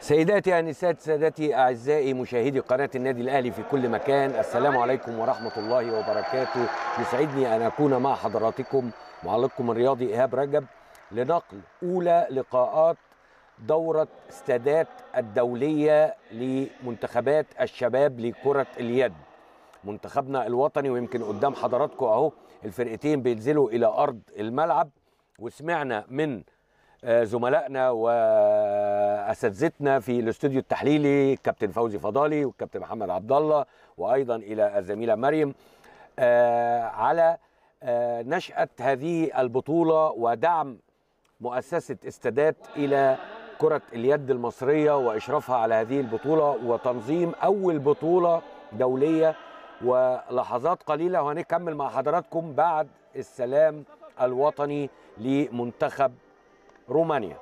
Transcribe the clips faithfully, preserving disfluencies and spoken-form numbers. سيداتي أنسات سادتي أعزائي مشاهدي قناة النادي الأهلي في كل مكان، السلام عليكم ورحمة الله وبركاته. يسعدني أن أكون مع حضراتكم معلقكم الرياضي إيهاب رجب لنقل أولى لقاءات دورة استادات الدولية لمنتخبات الشباب لكرة اليد. منتخبنا الوطني ويمكن قدام حضراتكم أهو الفرقتين بينزلوا إلى أرض الملعب، وسمعنا من زملائنا وأساتذتنا في الاستوديو التحليلي كابتن فوزي فضالي والكابتن محمد عبدالله وأيضا إلى الزميلة مريم على نشأة هذه البطولة ودعم مؤسسة استادات إلى كرة اليد المصرية وإشرافها على هذه البطولة وتنظيم أول بطولة دولية. ولحظات قليلة وهنكمل مع حضراتكم بعد السلام الوطني لمنتخب رومانيا.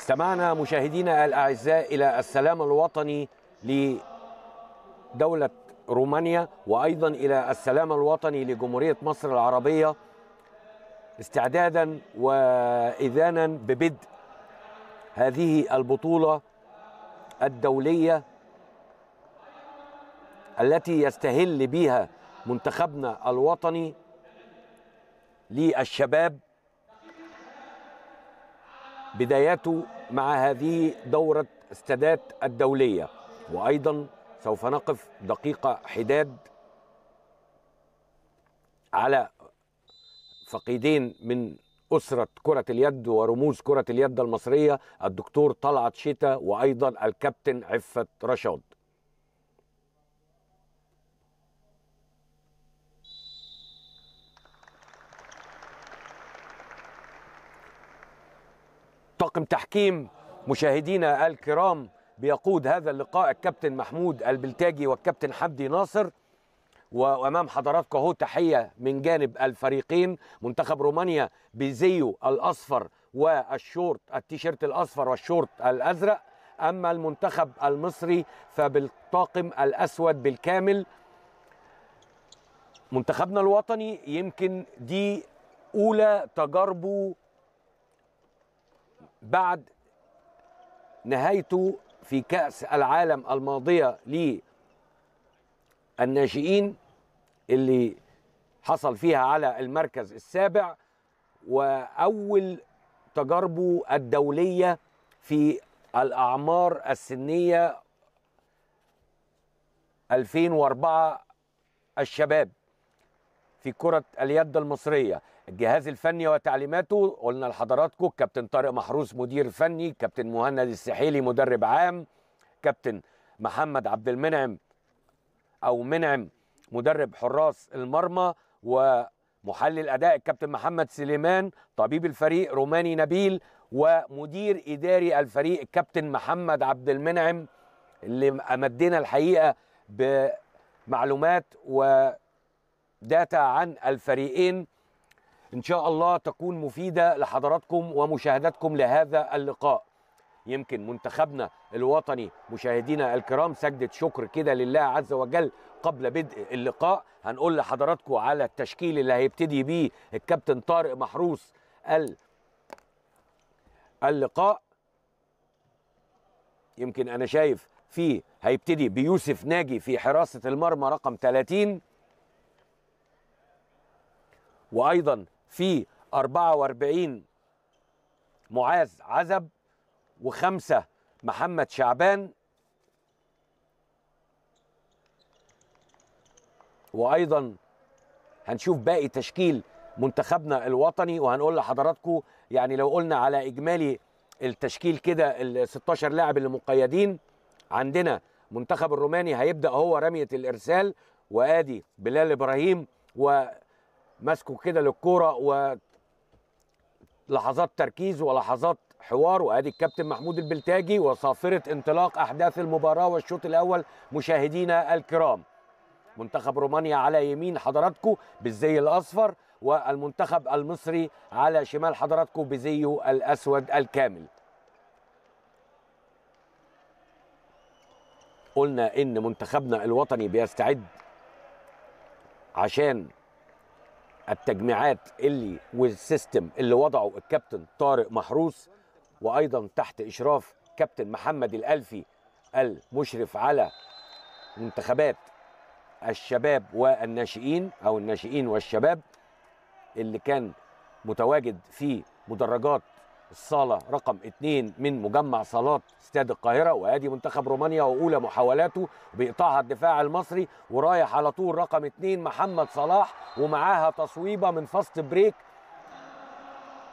استمعنا مشاهدينا الأعزاء إلى السلام الوطني لدولة رومانيا وأيضا إلى السلام الوطني لجمهورية مصر العربية، استعدادا وإذانا ببدء هذه البطولة الدولية التي يستهل بها منتخبنا الوطني للشباب بداياته مع هذه دورة استادات الدولية. وأيضا سوف نقف دقيقة حداد على فقيدين من أسرة كرة اليد ورموز كرة اليد المصرية، الدكتور طلعت شتا وأيضا الكابتن عفة رشاد. طاقم تحكيم مشاهدينا الكرام بيقود هذا اللقاء الكابتن محمود البلتاجي والكابتن حبدي ناصر. وأمام حضراتكم اهو تحية من جانب الفريقين. منتخب رومانيا بزيه الأصفر والشورت التيشيرت الأصفر والشورت الأزرق، أما المنتخب المصري فبالطاقم الأسود بالكامل. منتخبنا الوطني يمكن دي أولى تجاربه بعد نهايته في كأس العالم الماضية للناشئين اللي حصل فيها على المركز السابع، وأول تجاربه الدولية في الأعمار السنية ألفين وأربعة الشباب في كرة اليد المصرية. الجهاز الفني وتعليماته قلنا لحضراتكم كابتن طارق محروس مدير فني، كابتن مهند السحيلي مدرب عام، كابتن محمد عبد المنعم أو منعم مدرب حراس المرمى ومحلل أداء الكابتن محمد سليمان، طبيب الفريق روماني نبيل، ومدير إداري الفريق الكابتن محمد عبد المنعم اللي أمدنا الحقيقة بمعلومات وداتا عن الفريقين إن شاء الله تكون مفيدة لحضراتكم ومشاهداتكم لهذا اللقاء. يمكن منتخبنا الوطني مشاهدينا الكرام سجدة شكر كده لله عز وجل قبل بدء اللقاء. هنقول لحضراتكم على التشكيل اللي هيبتدي بيه الكابتن طارق محروس اللقاء. يمكن أنا شايف فيه هيبتدي بيوسف ناجي في حراسة المرمى رقم ثلاثين، وأيضا في أربعة وأربعين معاذ عزب، وخمسة محمد شعبان، وأيضا هنشوف باقي تشكيل منتخبنا الوطني. وهنقول لحضراتكم يعني لو قلنا على إجمالي التشكيل كده ال ستاشر لاعب اللي مقيدين عندنا، منتخب الروماني هيبدأ هو رمية الإرسال، وآدي بلال إبراهيم و ماسكوا كده للكوره ولحظات تركيز ولحظات حوار، وادي الكابتن محمود البلتاجي وصافره انطلاق احداث المباراه والشوط الاول. مشاهدينا الكرام منتخب رومانيا على يمين حضراتكم بالزي الاصفر، والمنتخب المصري على شمال حضراتكم بزيه الاسود الكامل. قلنا ان منتخبنا الوطني بيستعد عشان التجميعات اللي والسيستم اللي وضعه الكابتن طارق محروس، وايضا تحت اشراف كابتن محمد الالفي المشرف على منتخبات الشباب والناشئين او الناشئين والشباب اللي كان متواجد في مدرجات الصاله رقم اثنين من مجمع صالات استاد القاهره. وادي منتخب رومانيا واولى محاولاته بيقطعها الدفاع المصري ورايح على طول رقم اثنين محمد صلاح، ومعاها تصويبه من فاست بريك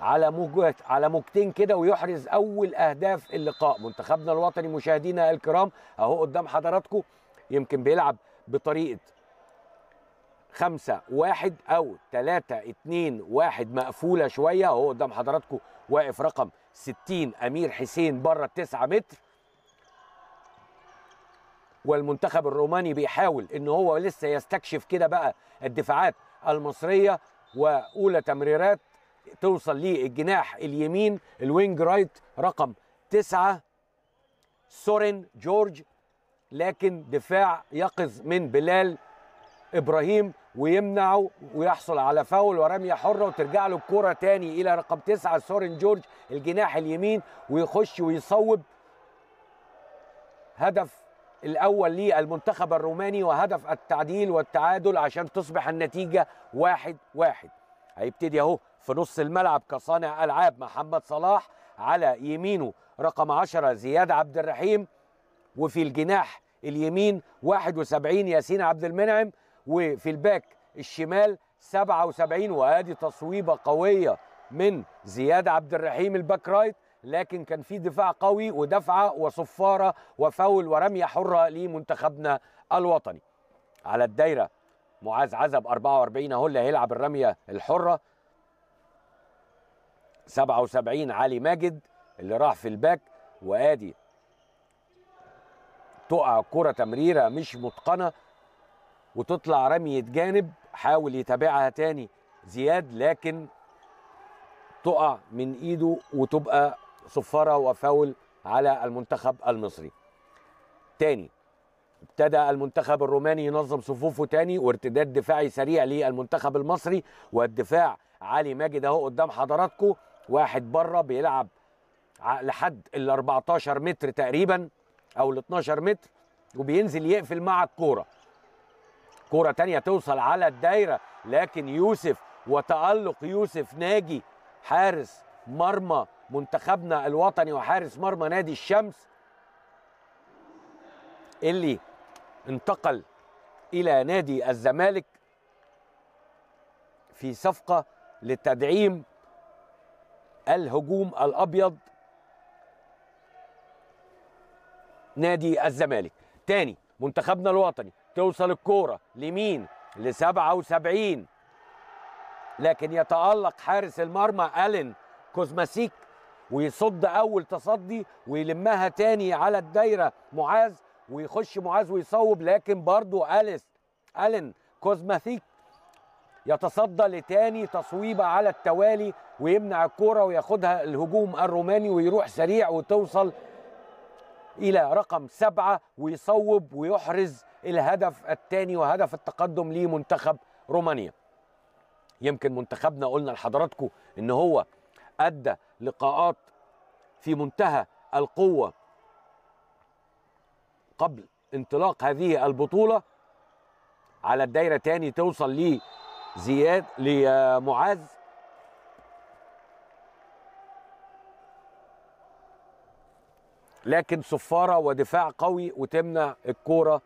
على موجه على موجتين كده ويحرز اول اهداف اللقاء. منتخبنا الوطني مشاهدينا الكرام اهو قدام حضراتكم يمكن بيلعب بطريقه خمسة واحد أو ثلاثة اتنين واحد مقفولة شوية. هو قدام حضراتكم واقف رقم ستين أمير حسين بره التسعة متر، والمنتخب الروماني بيحاول إن هو لسه يستكشف كده بقى الدفاعات المصرية. وأولى تمريرات توصل للجناح اليمين الوينج رايت رقم تسعة سورين جورج، لكن دفاع يقظ من بلال إبراهيم ويمنعه ويحصل على فاول ورمية حرة، وترجع له الكرة تاني إلى رقم تسعة سورين جورج الجناح اليمين ويخش ويصوب. هدف الأول للمنتخب الروماني وهدف التعديل والتعادل عشان تصبح النتيجة واحد واحد. هيبتدي أهو في نص الملعب كصانع ألعاب محمد صلاح، على يمينه رقم عشرة زياد عبد الرحيم، وفي الجناح اليمين واحد وسبعين ياسين عبد المنعم، وفي الباك الشمال سبعة وسبعين. وادي تصويبه قويه من زياد عبد الرحيم الباك رايت، لكن كان في دفاع قوي ودفعه وصفاره وفاول ورميه حره لمنتخبنا الوطني. على الدايره معاذ عزب أربعة وأربعين اهو اللي هيلعب الرميه الحره، سبعة وسبعين علي ماجد اللي راح في الباك، وادي تقع كره تمريره مش متقنه وتطلع رمية جانب، حاول يتابعها تاني زياد لكن تقع من ايده وتبقى صفارة وفاول على المنتخب المصري. تاني ابتدى المنتخب الروماني ينظم صفوفه تاني وارتداد دفاعي سريع للمنتخب المصري، والدفاع علي ماجد اهو قدام حضراتكم، واحد بره بيلعب لحد ال أربعتاشر متر تقريبا او ال اتناشر متر وبينزل يقفل مع الكوره. كوره تانية توصل على الدايره، لكن يوسف وتألق يوسف ناجي حارس مرمى منتخبنا الوطني وحارس مرمى نادي الشمس اللي انتقل إلى نادي الزمالك في صفقة لتدعيم الهجوم الأبيض نادي الزمالك. تاني منتخبنا الوطني، توصل الكورة لمين؟ لسبعة وسبعين، لكن يتألق حارس المرمى ألين كوزماسيك ويصد أول تصدي ويلمها تاني على الدايرة معاذ، ويخش معاذ ويصوب، لكن برضو أليس ألين كوزماسيك يتصدى لتاني تصويبة على التوالي ويمنع الكرة وياخدها الهجوم الروماني ويروح سريع وتوصل إلى رقم سبعة ويصوب ويحرز الهدف التاني وهدف التقدم لمنتخب رومانيا. يمكن منتخبنا قلنا لحضراتكم إن هو أدى لقاءات في منتهى القوة قبل انطلاق هذه البطولة. على الدايرة تاني توصل لي زياد لمعاذ، لكن صفارة ودفاع قوي وتمنع الكورة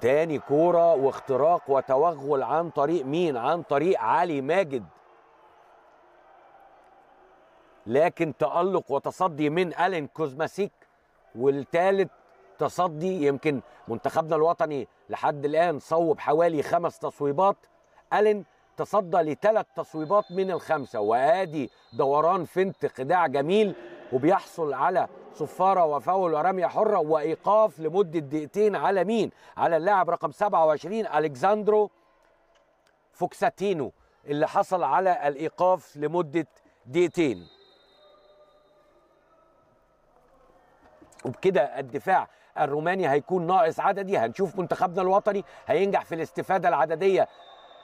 تاني. كورة واختراق وتوغل عن طريق مين؟ عن طريق علي ماجد، لكن تألق وتصدي من ألين كوزماسيك، والثالث تصدي. يمكن منتخبنا الوطني لحد الآن صوب حوالي خمس تصويبات، ألين تصدى لثلاث تصويبات من الخمسة، وآدي دوران فنت خداع جميل وبيحصل على صفارة وفاول ورمية حرة وإيقاف لمدة دقيقتين على مين؟ على اللاعب رقم سبعة وعشرين ألكساندرو فوكساتينو اللي حصل على الإيقاف لمدة دقيقتين. وبكده الدفاع الروماني هيكون ناقص عددي. هنشوف منتخبنا الوطني هينجح في الاستفادة العددية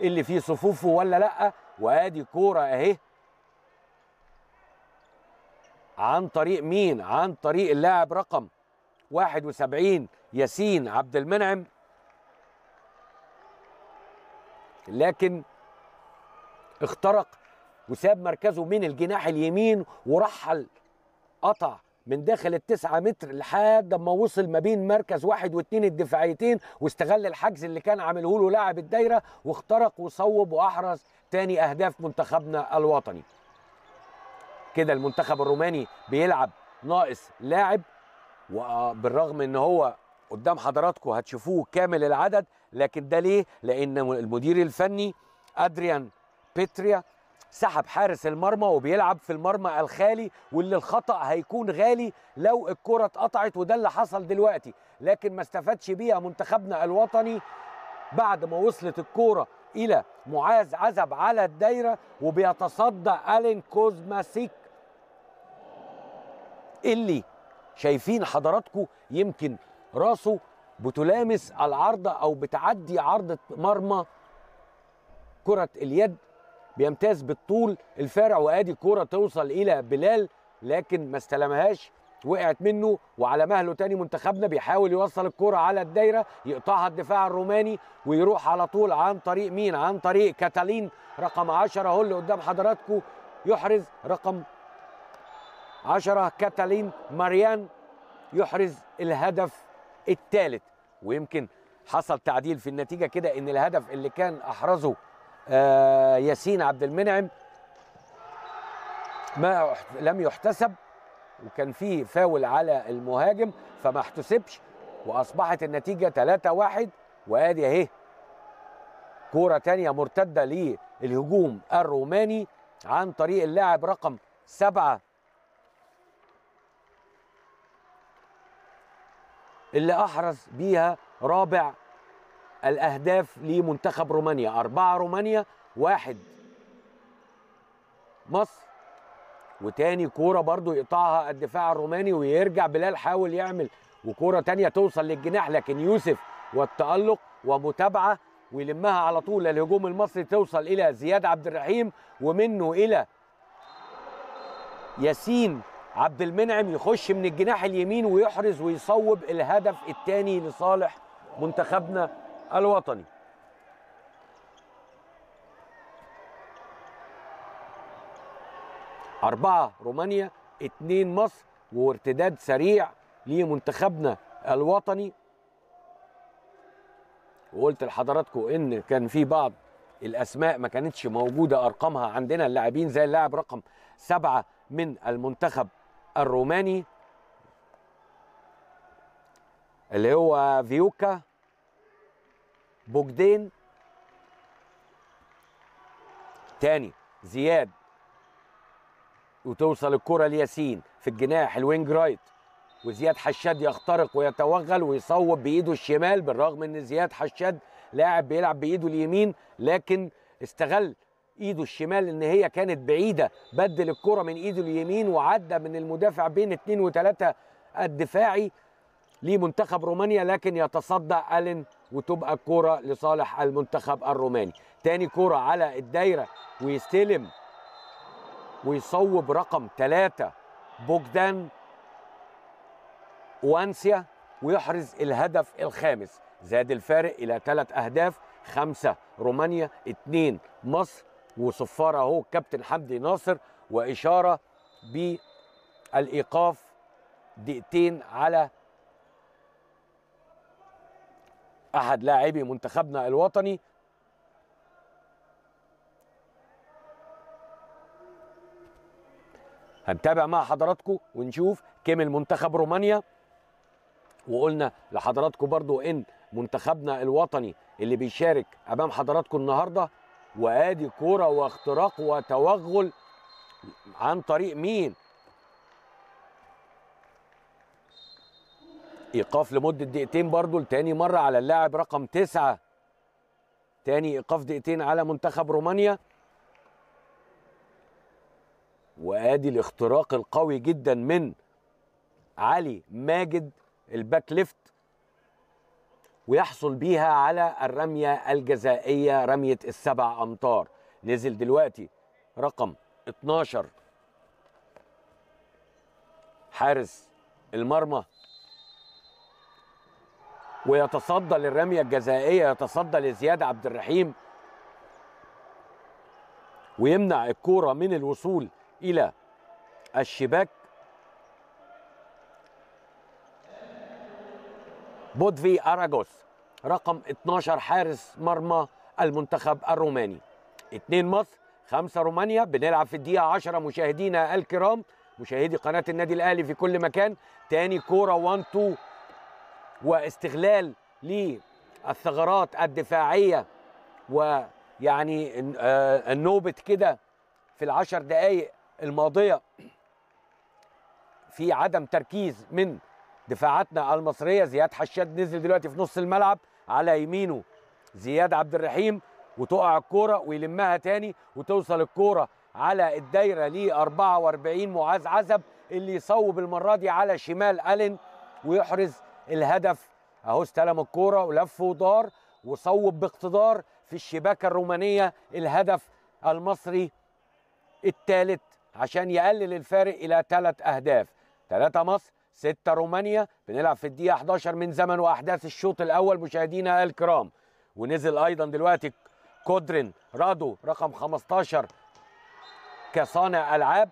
اللي في صفوفه ولا لأ. وادي كورة اهي عن طريق مين؟ عن طريق اللاعب رقم واحد وسبعين ياسين عبد المنعم، لكن اخترق وساب مركزه من الجناح اليمين ورحل قطع من داخل التسعة متر لحد ما وصل ما بين مركز واحد واثنين الدفاعيتين، واستغل الحجز اللي كان عامله له لاعب الدايرة واخترق وصوب واحرز تاني اهداف منتخبنا الوطني. كده المنتخب الروماني بيلعب ناقص لاعب، وبالرغم ان هو قدام حضراتكم هتشوفوه كامل العدد، لكن ده ليه؟ لان المدير الفني أدريان بيتريا سحب حارس المرمى وبيلعب في المرمى الخالي، واللي الخطأ هيكون غالي لو الكرة اتقطعت، وده اللي حصل دلوقتي، لكن ما استفادش بيها منتخبنا الوطني بعد ما وصلت الكرة إلى معاذ عزب على الدايرة، وبيتصدى ألين كوزماسيك اللي شايفين حضراتكم يمكن راسه بتلامس العارضة أو بتعدي عارضة مرمى كرة اليد، بيمتاز بالطول الفارع. وادي كرة توصل الى بلال لكن ما استلمهاش، وقعت منه وعلى مهله تاني. منتخبنا بيحاول يوصل الكرة على الدايرة، يقطعها الدفاع الروماني ويروح على طول عن طريق مين؟ عن طريق كاتالين رقم عشرة اهو اللي قدام حضراتكم، يحرز رقم عشرة كاتالين ماريان يحرز الهدف الثالث. ويمكن حصل تعديل في النتيجة كده، ان الهدف اللي كان احرزه آه ياسين عبد المنعم ما لم يحتسب، وكان فيه فاول على المهاجم فما احتسبش، واصبحت النتيجه ثلاثة واحد. وادي اهي كوره ثانيه مرتده للهجوم الروماني عن طريق اللاعب رقم سبعة اللي احرز بيها رابع الأهداف لمنتخب رومانيا. أربعة رومانيا واحد مصر، وتاني كوره برضو يقطعها الدفاع الروماني ويرجع بلال حاول يعمل، وكوره تانيه توصل للجناح لكن يوسف والتألق ومتابعه ويلمها على طول الهجوم المصري، توصل الى زياد عبد الرحيم ومنه الى ياسين عبد المنعم يخش من الجناح اليمين ويحرز ويصوب الهدف الثاني لصالح منتخبنا الوطني. أربعة رومانيا، اثنين مصر، وارتداد سريع لمنتخبنا الوطني. وقلت لحضراتكم إن كان في بعض الأسماء ما كانتش موجودة أرقامها عندنا اللاعبين، زي اللاعب رقم سبعة من المنتخب الروماني اللي هو فيوكا بوجدين. تاني زياد، وتوصل الكرة لياسين في الجناح الوينج رايت، وزياد حشاد يخترق ويتوغل ويصوب بايده الشمال، بالرغم ان زياد حشاد لاعب بيلعب بايده اليمين لكن استغل ايده الشمال ان هي كانت بعيده، بدل الكرة من ايده اليمين وعدى من المدافع بين اثنين وثلاثه الدفاعي لمنتخب رومانيا، لكن يتصدى ألين وتبقى الكرة لصالح المنتخب الروماني. تاني كرة على الدايره ويستلم ويصوب رقم ثلاثة بوجدان وانسيا ويحرز الهدف الخامس. زاد الفارق إلى ثلاث أهداف، خمسة رومانيا، اثنين مصر، وصفارة أهو كابتن حبدي ناصر وإشارة بالإيقاف دقيقتين على أحد لاعبي منتخبنا الوطني. هنتابع مع حضراتكم ونشوف كمل منتخب رومانيا. وقلنا لحضراتكم برضو ان منتخبنا الوطني اللي بيشارك امام حضراتكم النهارده، وادي كوره واختراق وتوغل عن طريق مين؟ ايقاف لمده دقيقتين برضو لتاني مره على اللاعب رقم تسعة. تاني ايقاف دقيقتين على منتخب رومانيا، وادي الاختراق القوي جدا من علي ماجد الباك ليفت، ويحصل بيها على الرميه الجزائيه رميه السبع امتار. نزل دلوقتي رقم اثناشر حارس المرمى ويتصدى للرميه الجزائيه، يتصدى لزياد عبد الرحيم ويمنع الكوره من الوصول إلى الشباك. بودفي أراجوس رقم اثناشر حارس مرمى المنتخب الروماني. اثنين مصر، خمسة رومانيا. بنلعب في الدقيقة عشرة مشاهدينا الكرام، مشاهدي قناة النادي الأهلي في كل مكان. تاني كورة واحد اتنين واستغلال للثغرات الدفاعية، ويعني النوبة كده في العشر دقايق الماضية في عدم تركيز من دفاعاتنا المصرية. زياد حشاد نزل دلوقتي في نص الملعب، على يمينه زياد عبد الرحيم، وتقع الكورة ويلمها تاني وتوصل الكورة على الدايرة ل أربعة وأربعين معاذ عزب اللي يصوب المرة دي على شمال ألين ويحرز الهدف. أهو استلم الكورة ولف ودار وصوب باقتدار في الشباكة الرومانية الهدف المصري الثالث عشان يقلل الفارق الى ثلاث اهداف. ثلاثة مصر، ستة رومانيا. بنلعب في الدقيقة احداشر من زمن واحداث الشوط الاول مشاهدينا الكرام. ونزل ايضا دلوقتي كودرين رادو رقم خمستاشر كصانع العاب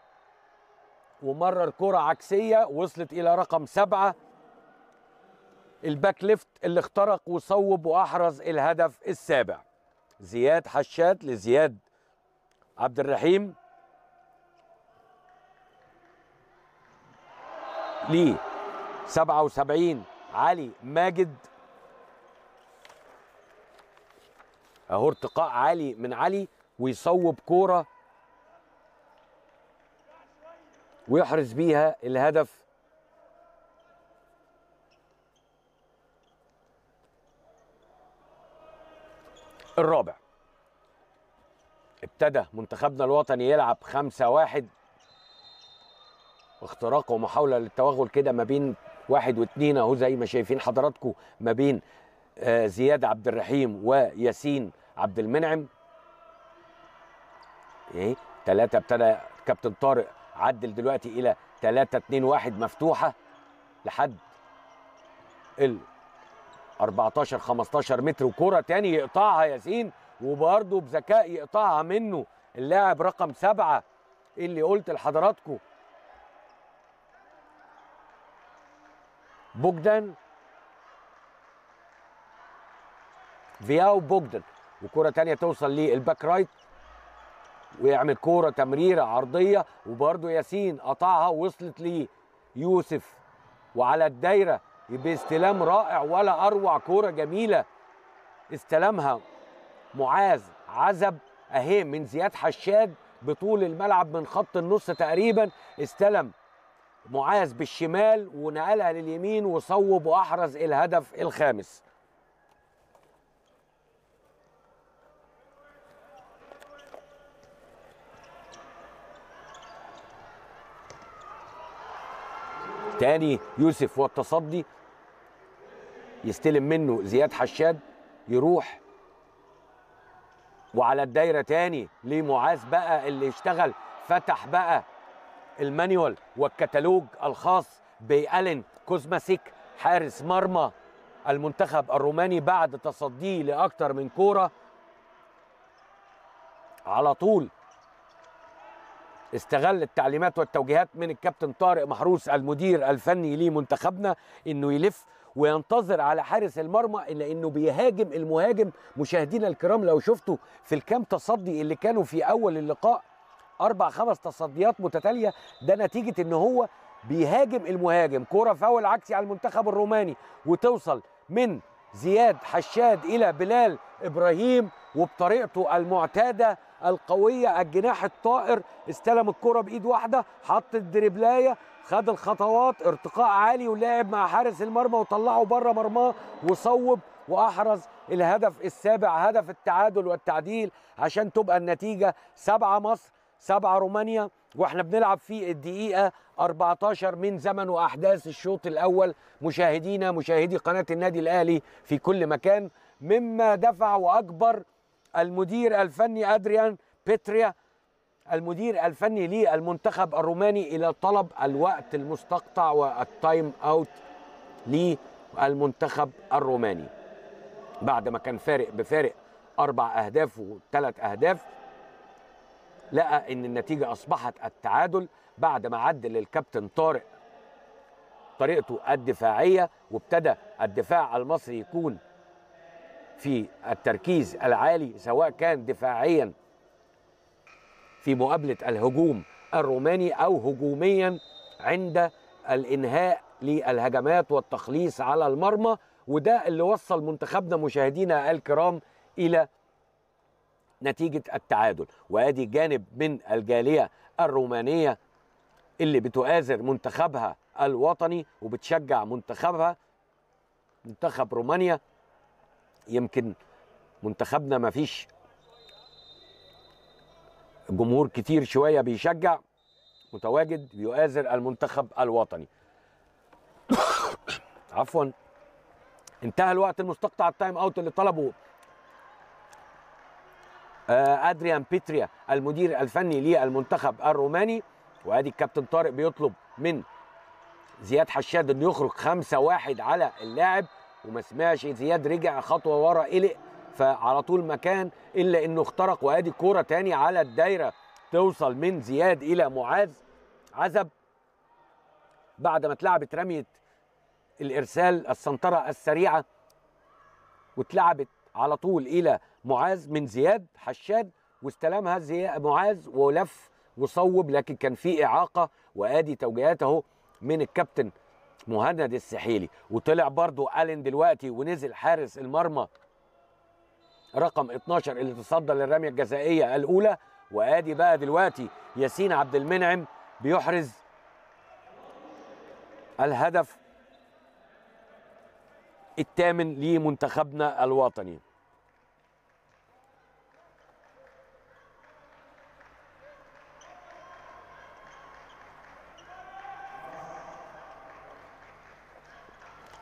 ومرر كرة عكسية وصلت الى رقم سبعة الباك ليفت اللي اخترق وصوب واحرز الهدف السابع. زياد حشاد لزياد عبد الرحيم ليه سبعة وسبعين علي ماجد. اهو ارتقاء عالي من علي ويصوب كوره ويحرز بيها الهدف الرابع. ابتدى منتخبنا الوطني يلعب خمسة واحد اختراق ومحاوله للتوغل كده ما بين واحد واثنين اهو زي ما شايفين حضراتكم ما بين زياد عبد الرحيم وياسين عبد المنعم. ايه ثلاثه ابتدى كابتن طارق عدل دلوقتي الى ثلاثة اتنين واحد مفتوحه لحد ال أربعتاشر خمستاشر متر، وكره تاني يقطعها ياسين وبرده بذكاء يقطعها منه اللاعب رقم سبعة اللي قلت لحضراتكم بوجدان فياو بوجدان، وكره تانيه توصل للباك رايت ويعمل كوره تمريره عرضيه وبرده ياسين قطعها ووصلت ليوسف وعلى الدايره باستلام رائع ولا اروع، كوره جميله استلمها معاذ عزب اهي من زياد حشاد بطول الملعب من خط النص تقريبا، استلم معاذ بالشمال ونقلها لليمين وصوب واحرز الهدف الخامس. تاني يوسف والتصدي يستلم منه زياد حشاد يروح وعلى الدايره تاني لمعاذ بقى اللي اشتغل فتح بقى المانيوال والكتالوج الخاص بألين كوزماسيك حارس مرمى المنتخب الروماني بعد تصديه لاكتر من كوره. على طول استغل التعليمات والتوجيهات من الكابتن طارق محروس المدير الفني لمنتخبنا انه يلف وينتظر على حارس المرمى لانه بيهاجم المهاجم. مشاهدينا الكرام لو شفتوا في الكام تصدي اللي كانوا في اول اللقاء اربع خمس تصديات متتاليه ده نتيجه ان هو بيهاجم المهاجم. كوره فاول عكسي على المنتخب الروماني وتوصل من زياد حشاد الى بلال ابراهيم وبطريقته المعتاده القويه الجناح الطائر استلم الكره بايد واحده حط الدريبلايه خد الخطوات ارتقاء عالي ولعب مع حارس المرمى وطلعه بره مرماه وصوب واحرز الهدف السابع، هدف التعادل والتعديل عشان تبقى النتيجه سبعة مصر سبعة رومانيا واحنا بنلعب في الدقيقه أربعتاشر من زمن واحداث الشوط الاول. مشاهدينا مشاهدي قناه النادي الاهلي في كل مكان، مما دفع واجبر المدير الفني أدريان بيتريا المدير الفني للمنتخب الروماني إلى طلب الوقت المستقطع والتايم أوت للمنتخب الروماني بعد ما كان فارق بفارق أربع أهداف وثلاث أهداف. لقى إن النتيجة أصبحت التعادل بعد ما عدل الكابتن طارق طريقته الدفاعية وابتدى الدفاع المصري يكون في التركيز العالي سواء كان دفاعيا في مقابلة الهجوم الروماني أو هجوميا عند الإنهاء للهجمات والتخليص على المرمى، وده اللي وصل منتخبنا مشاهدينا الكرام إلى نتيجة التعادل. وأدي جانب من الجالية الرومانية اللي بتؤازر منتخبها الوطني وبتشجع منتخبها منتخب رومانيا. يمكن منتخبنا ما فيش جمهور كتير شوية بيشجع متواجد بيؤازر المنتخب الوطني. عفوا انتهى الوقت المستقطع التايم اوت اللي طلبه أدريان بيتريا المدير الفني للمنتخب الروماني، وادي الكابتن طارق بيطلب من زياد حشاد انه يخرج خمسة واحد على اللاعب وما سمعش زياد رجع خطوه ورا قلق فعلى طول مكان الا انه اخترق. وادي كوره تاني على الدايره توصل من زياد الى معاذ عزب بعد ما اتلعبت رميه الارسال السنطره السريعه واتلعبت على طول الى معاذ من زياد حشاد واستلمها زياد معاذ ولف وصوب لكن كان في اعاقه. وادي توجيهات اهو من الكابتن مهند السحيلي وطلع برضو ألين دلوقتي ونزل حارس المرمى رقم اتناشر اللي تصدى للرمية الجزائية الأولى. وآدي بقى دلوقتي ياسين عبد المنعم بيحرز الهدف الثامن لمنتخبنا الوطني.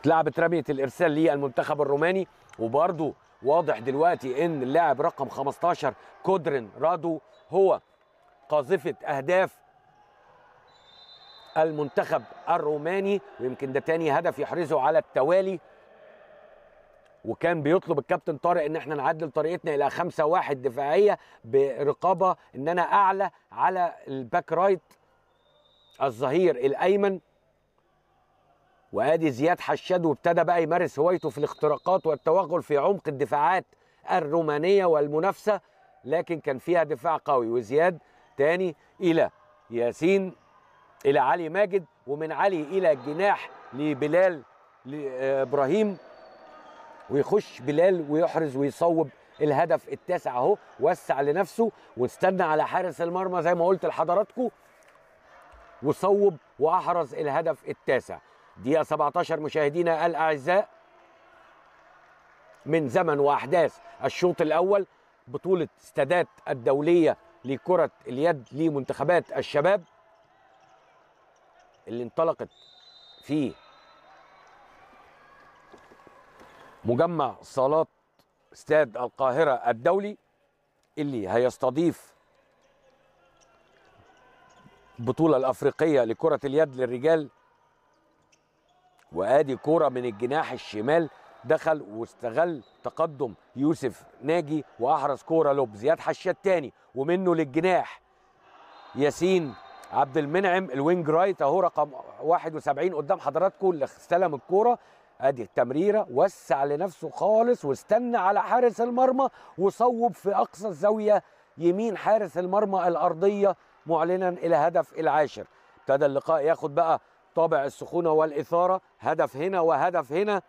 اتلعبت رميه الارسال للمنتخب الروماني. وبرده واضح دلوقتي ان اللاعب رقم خمستاشر كودرين رادو هو قاذفه اهداف المنتخب الروماني، ويمكن ده تاني هدف يحرزه على التوالي. وكان بيطلب الكابتن طارق ان احنا نعدل طريقتنا الى خمسة واحد دفاعيه برقابه ان انا اعلى على الباك رايت الظهير الايمن. وادي زياد حشاد وابتدى بقى يمارس هوايته في الاختراقات والتوغل في عمق الدفاعات الرومانيه والمنافسه، لكن كان فيها دفاع قوي. وزياد تاني الى ياسين الى علي ماجد، ومن علي الى الجناح لبلال ابراهيم، ويخش بلال ويحرز ويصوب الهدف التاسع اهو. وسع لنفسه واستنى على حارس المرمى زي ما قلت لحضراتكم، وصوب واحرز الهدف التاسع. دقيقة سبعتاشر مشاهدينا الاعزاء من زمن واحداث الشوط الاول، بطولة استادات الدولية لكرة اليد لمنتخبات الشباب اللي انطلقت في مجمع صالات استاد القاهرة الدولي، اللي هيستضيف البطولة الأفريقية لكرة اليد للرجال. وآدي كرة من الجناح الشمال، دخل واستغل تقدم يوسف ناجي وأحرز كرة لوب. زياد حشاد تاني ومنه للجناح ياسين عبد المنعم الوينج رايت أهو رقم واحد وسبعين قدام حضراتكم اللي استلم الكرة. ادي التمريره، وسع لنفسه خالص واستنى على حارس المرمى وصوب في اقصى الزاويه يمين حارس المرمى الارضيه معلنا الهدف العاشر. ابتدى اللقاء ياخد بقى طابع السخونه والاثاره، هدف هنا وهدف هنا،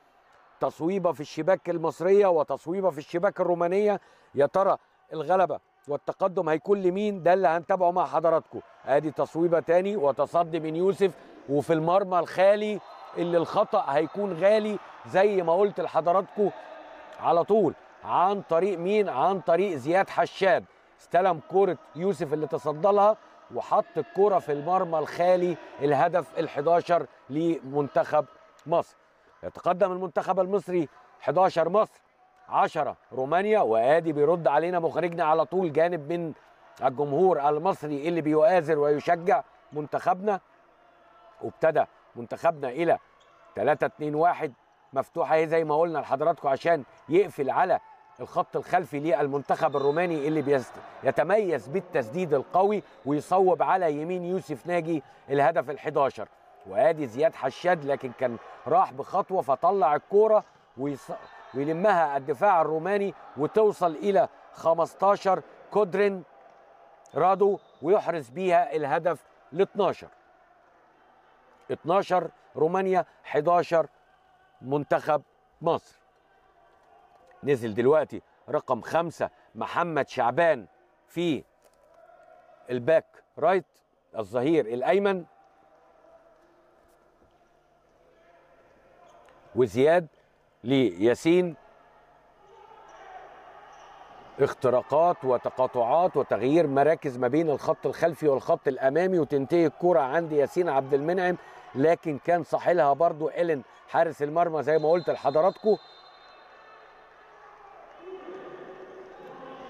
تصويبه في الشباك المصريه وتصويبه في الشباك الرومانيه. يا ترى الغلبه والتقدم هيكون لمين؟ ده اللي هنتابعه مع حضراتكم. ادي تصويبه تاني وتصدي من يوسف، وفي المرمى الخالي اللي الخطأ هيكون غالي زي ما قلت لحضراتكم على طول. عن طريق مين؟ عن طريق زياد حشاد، استلم كرة يوسف اللي تصدلها وحط الكرة في المرمى الخالي، الهدف الحداشر لمنتخب مصر. يتقدم المنتخب المصري حداشر مصر عشرة رومانيا. وادي بيرد علينا مخرجنا على طول جانب من الجمهور المصري اللي بيؤازر ويشجع منتخبنا. وابتدى منتخبنا الى تلاتة اتنين واحد مفتوحه اهي زي ما قلنا لحضراتكم عشان يقفل على الخط الخلفي للمنتخب الروماني اللي يتميز بالتسديد القوي، ويصوب على يمين يوسف ناجي الهدف الحداشر. وادي زياد حشاد لكن كان راح بخطوه فطلع الكوره ويص... ويلمها الدفاع الروماني وتوصل الى خمستاشر كودرين رادو ويحرز بيها الهدف ل اتناشر. اتناشر رومانيا حداشر منتخب مصر. نزل دلوقتي رقم خمسة محمد شعبان في الباك رايت الظهير الأيمن، وزياد لياسين. اختراقات وتقاطعات وتغيير مراكز ما بين الخط الخلفي والخط الامامي، وتنتهي الكرة عند ياسين عبد المنعم، لكن كان صاحلها برضو ألين حارس المرمى زي ما قلت لحضراتكم.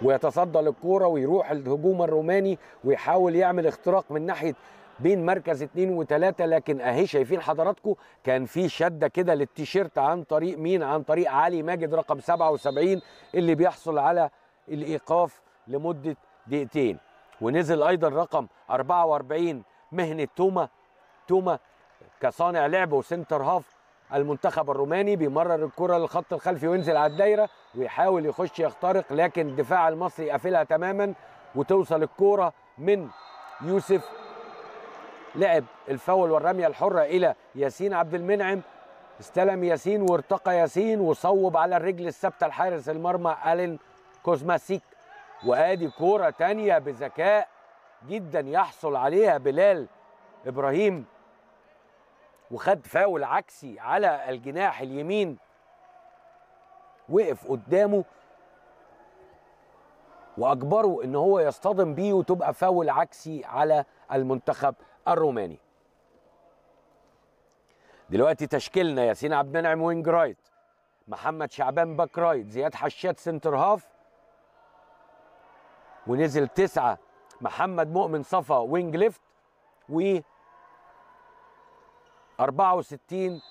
ويتصدى للكرة ويروح الهجوم الروماني ويحاول يعمل اختراق من ناحية بين مركز اتنين وتلاتة، لكن اهي شايفين حضراتكم كان في شده كده للتيشيرت عن طريق مين؟ عن طريق علي ماجد رقم سبعة وسبعين اللي بيحصل على الايقاف لمده دقيقتين. ونزل ايضا رقم أربعة وأربعين مهند توما توما كصانع لعب وسنتر هاف المنتخب الروماني، بيمرر الكره للخط الخلفي وينزل على الدايره ويحاول يخش يخترق، لكن الدفاع المصري قافلها تماما. وتوصل الكره من يوسف، لعب الفاول والرميه الحره الى ياسين عبد المنعم، استلم ياسين وارتقى ياسين وصوب على الرجل الثابته لحارس المرمى ألين كوزماسيك. وادي كوره ثانيه بذكاء جدا يحصل عليها بلال ابراهيم، وخد فاول عكسي على الجناح اليمين، وقف قدامه واجبره ان هو يصطدم بيه، وتبقى فاول عكسي على المنتخب الروماني. دلوقتي تشكيلنا ياسين عبد المنعم وينج رايت، محمد شعبان باك رايت، زياد حشاد سنتر هاف ونزل تسعه، محمد مؤمن صفا وينج ليفت، و أربعة وستين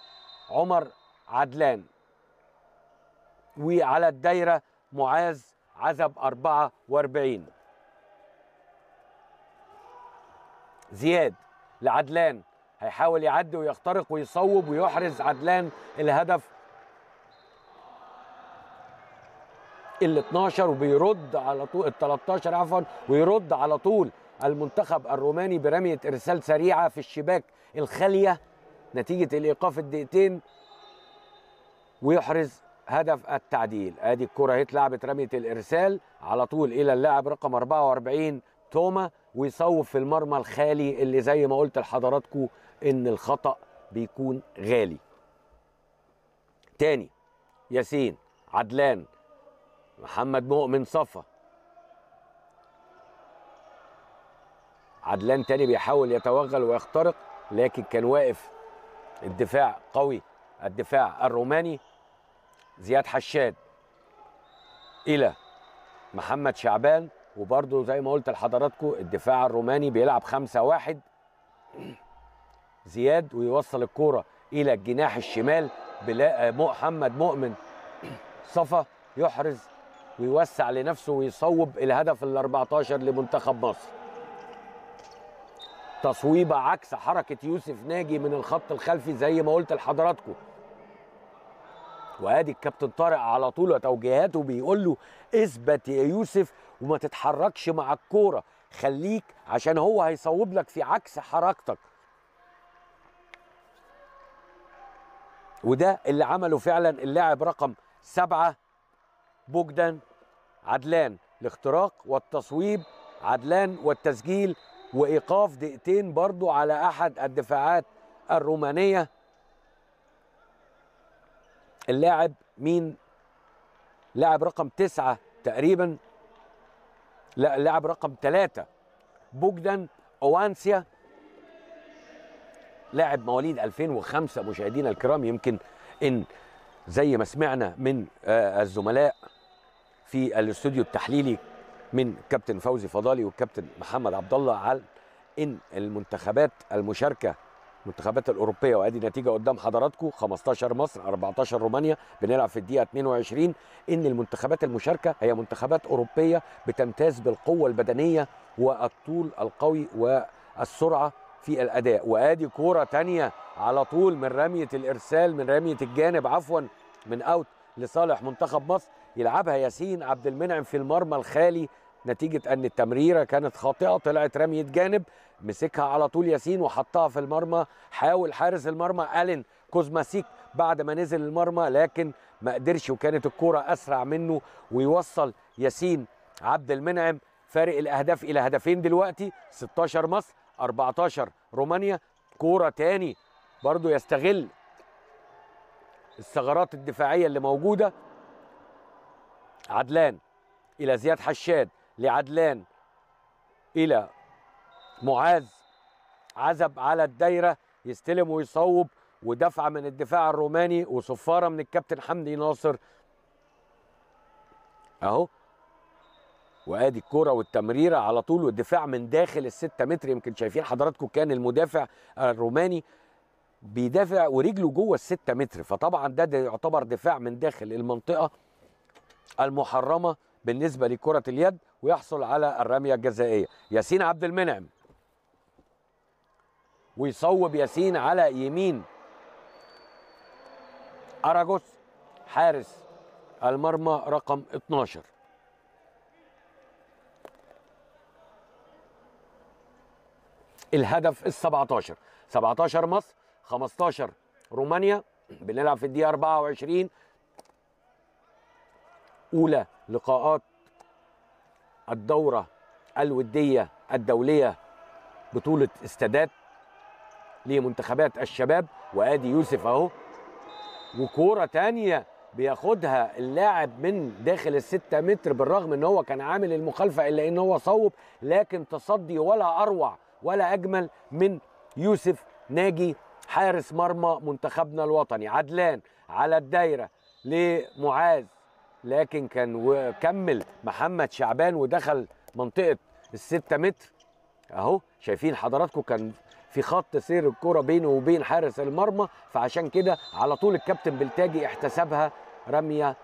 عمر عدلان، وعلى الدايره معاذ عزب أربعة وأربعين. زياد لعدلان هيحاول يعدي ويخترق ويصوب ويحرز عدلان الهدف ال اتناشر، وبيرد على طول ال تلتاشر عفوا، ويرد على طول المنتخب الروماني برميه ارسال سريعه في الشباك الخاليه نتيجه الايقاف الدقيقتين ويحرز هدف التعديل. ادي الكره اهي اتلعبت رميه الارسال على طول الى اللاعب رقم أربعة وأربعين توما، ويصوب في المرمى الخالي اللي زي ما قلت لحضراتكم ان الخطا بيكون غالي. تاني ياسين عدلان، محمد مؤمن صفا، عدلان تاني بيحاول يتوغل ويخترق لكن كان واقف الدفاع قوي الدفاع الروماني. زياد حشاد الى محمد شعبان، وبرضه زي ما قلت لحضراتكم الدفاع الروماني بيلعب خمسة واحد. زياد ويوصل الكوره الى الجناح الشمال، محمد مؤمن صفا يحرز ويوسع لنفسه ويصوب الهدف ال أربعتاشر لمنتخب مصر. تصويبه عكس حركه يوسف ناجي من الخط الخلفي زي ما قلت لحضراتكم، وادي الكابتن طارق على طول وتوجيهاته بيقول له اثبت يا يوسف وما تتحركش مع الكوره، خليك عشان هو هيصوب لك في عكس حركتك. وده اللي عمله فعلا اللاعب رقم سبعه بوجدان عدلان، الاختراق والتصويب عدلان والتسجيل، وايقاف دقيقتين برضو على احد الدفاعات الرومانيه. اللاعب مين؟ لاعب رقم تسعة تقريبا، لا اللاعب رقم ثلاثة بوجدان اوانسيا، لاعب مواليد ألفين وخمسة. مشاهدينا الكرام، يمكن ان زي ما سمعنا من الزملاء في الاستوديو التحليلي من كابتن فوزي فضالي والكابتن محمد عبدالله على ان المنتخبات المشاركه المنتخبات الاوروبيه، وادي نتيجه قدام حضراتكم خمستاشر مصر أربعتاشر رومانيا، بنلعب في الدقيقه اتنين وعشرين، ان المنتخبات المشاركه هي منتخبات اوروبيه بتمتاز بالقوه البدنيه والطول القوي والسرعه في الاداء. وادي كوره ثانيه على طول من رميه الارسال من رميه الجانب عفوا من اوت لصالح منتخب مصر، يلعبها ياسين عبد المنعم في المرمى الخالي نتيجه ان التمريره كانت خاطئه، طلعت رميه جانب، مسكها على طول ياسين وحطها في المرمى. حاول حارس المرمى ألين كوزماسيك بعد ما نزل المرمى لكن ما قدرش، وكانت الكوره اسرع منه، ويوصل ياسين عبد المنعم فارق الاهداف الى هدفين دلوقتي، ستاشر مصر أربعتاشر رومانيا. كوره تاني برضو يستغل الثغرات الدفاعيه اللي موجوده، عدلان الى زياد حشاد، لعدلان الى معاذ عزب على الدايره، يستلم ويصوب، ودفعه من الدفاع الروماني وصفاره من الكابتن حبدي ناصر اهو. وادي الكوره والتمريره على طول والدفاع من داخل الستة متر، يمكن شايفين حضراتكم كان المدافع الروماني بيدافع ورجله جوه الستة متر، فطبعا ده يعتبر دفاع من داخل المنطقه المحرمه بالنسبه لكره اليد، ويحصل على الرميه الجزائيه. ياسين عبد المنعم ويصوب ياسين على يمين أراجوس حارس المرمى رقم اتناشر. الهدف ال سبعتاشر، سبعتاشر مصر خمستاشر رومانيا، بنلعب في الدقيقه أربعة وعشرين، اولى لقاءات الدوره الوديه الدوليه بطوله استادات لمنتخبات الشباب. وادي يوسف اهو، وكوره ثانيه بياخدها اللاعب من داخل الستة متر، بالرغم ان هو كان عامل المخالفه الا ان هو صوب، لكن تصدي ولا اروع ولا اجمل من يوسف ناجي حارس مرمى منتخبنا الوطني عدلان على الدايره لمعاذ، لكن كان وكمل محمد شعبان ودخل منطقه الستة متر. اهو شايفين حضراتكم كان في خط سير الكرة بينه وبين حارس المرمى، فعشان كده على طول الكابتن بلتاجي احتسبها رميه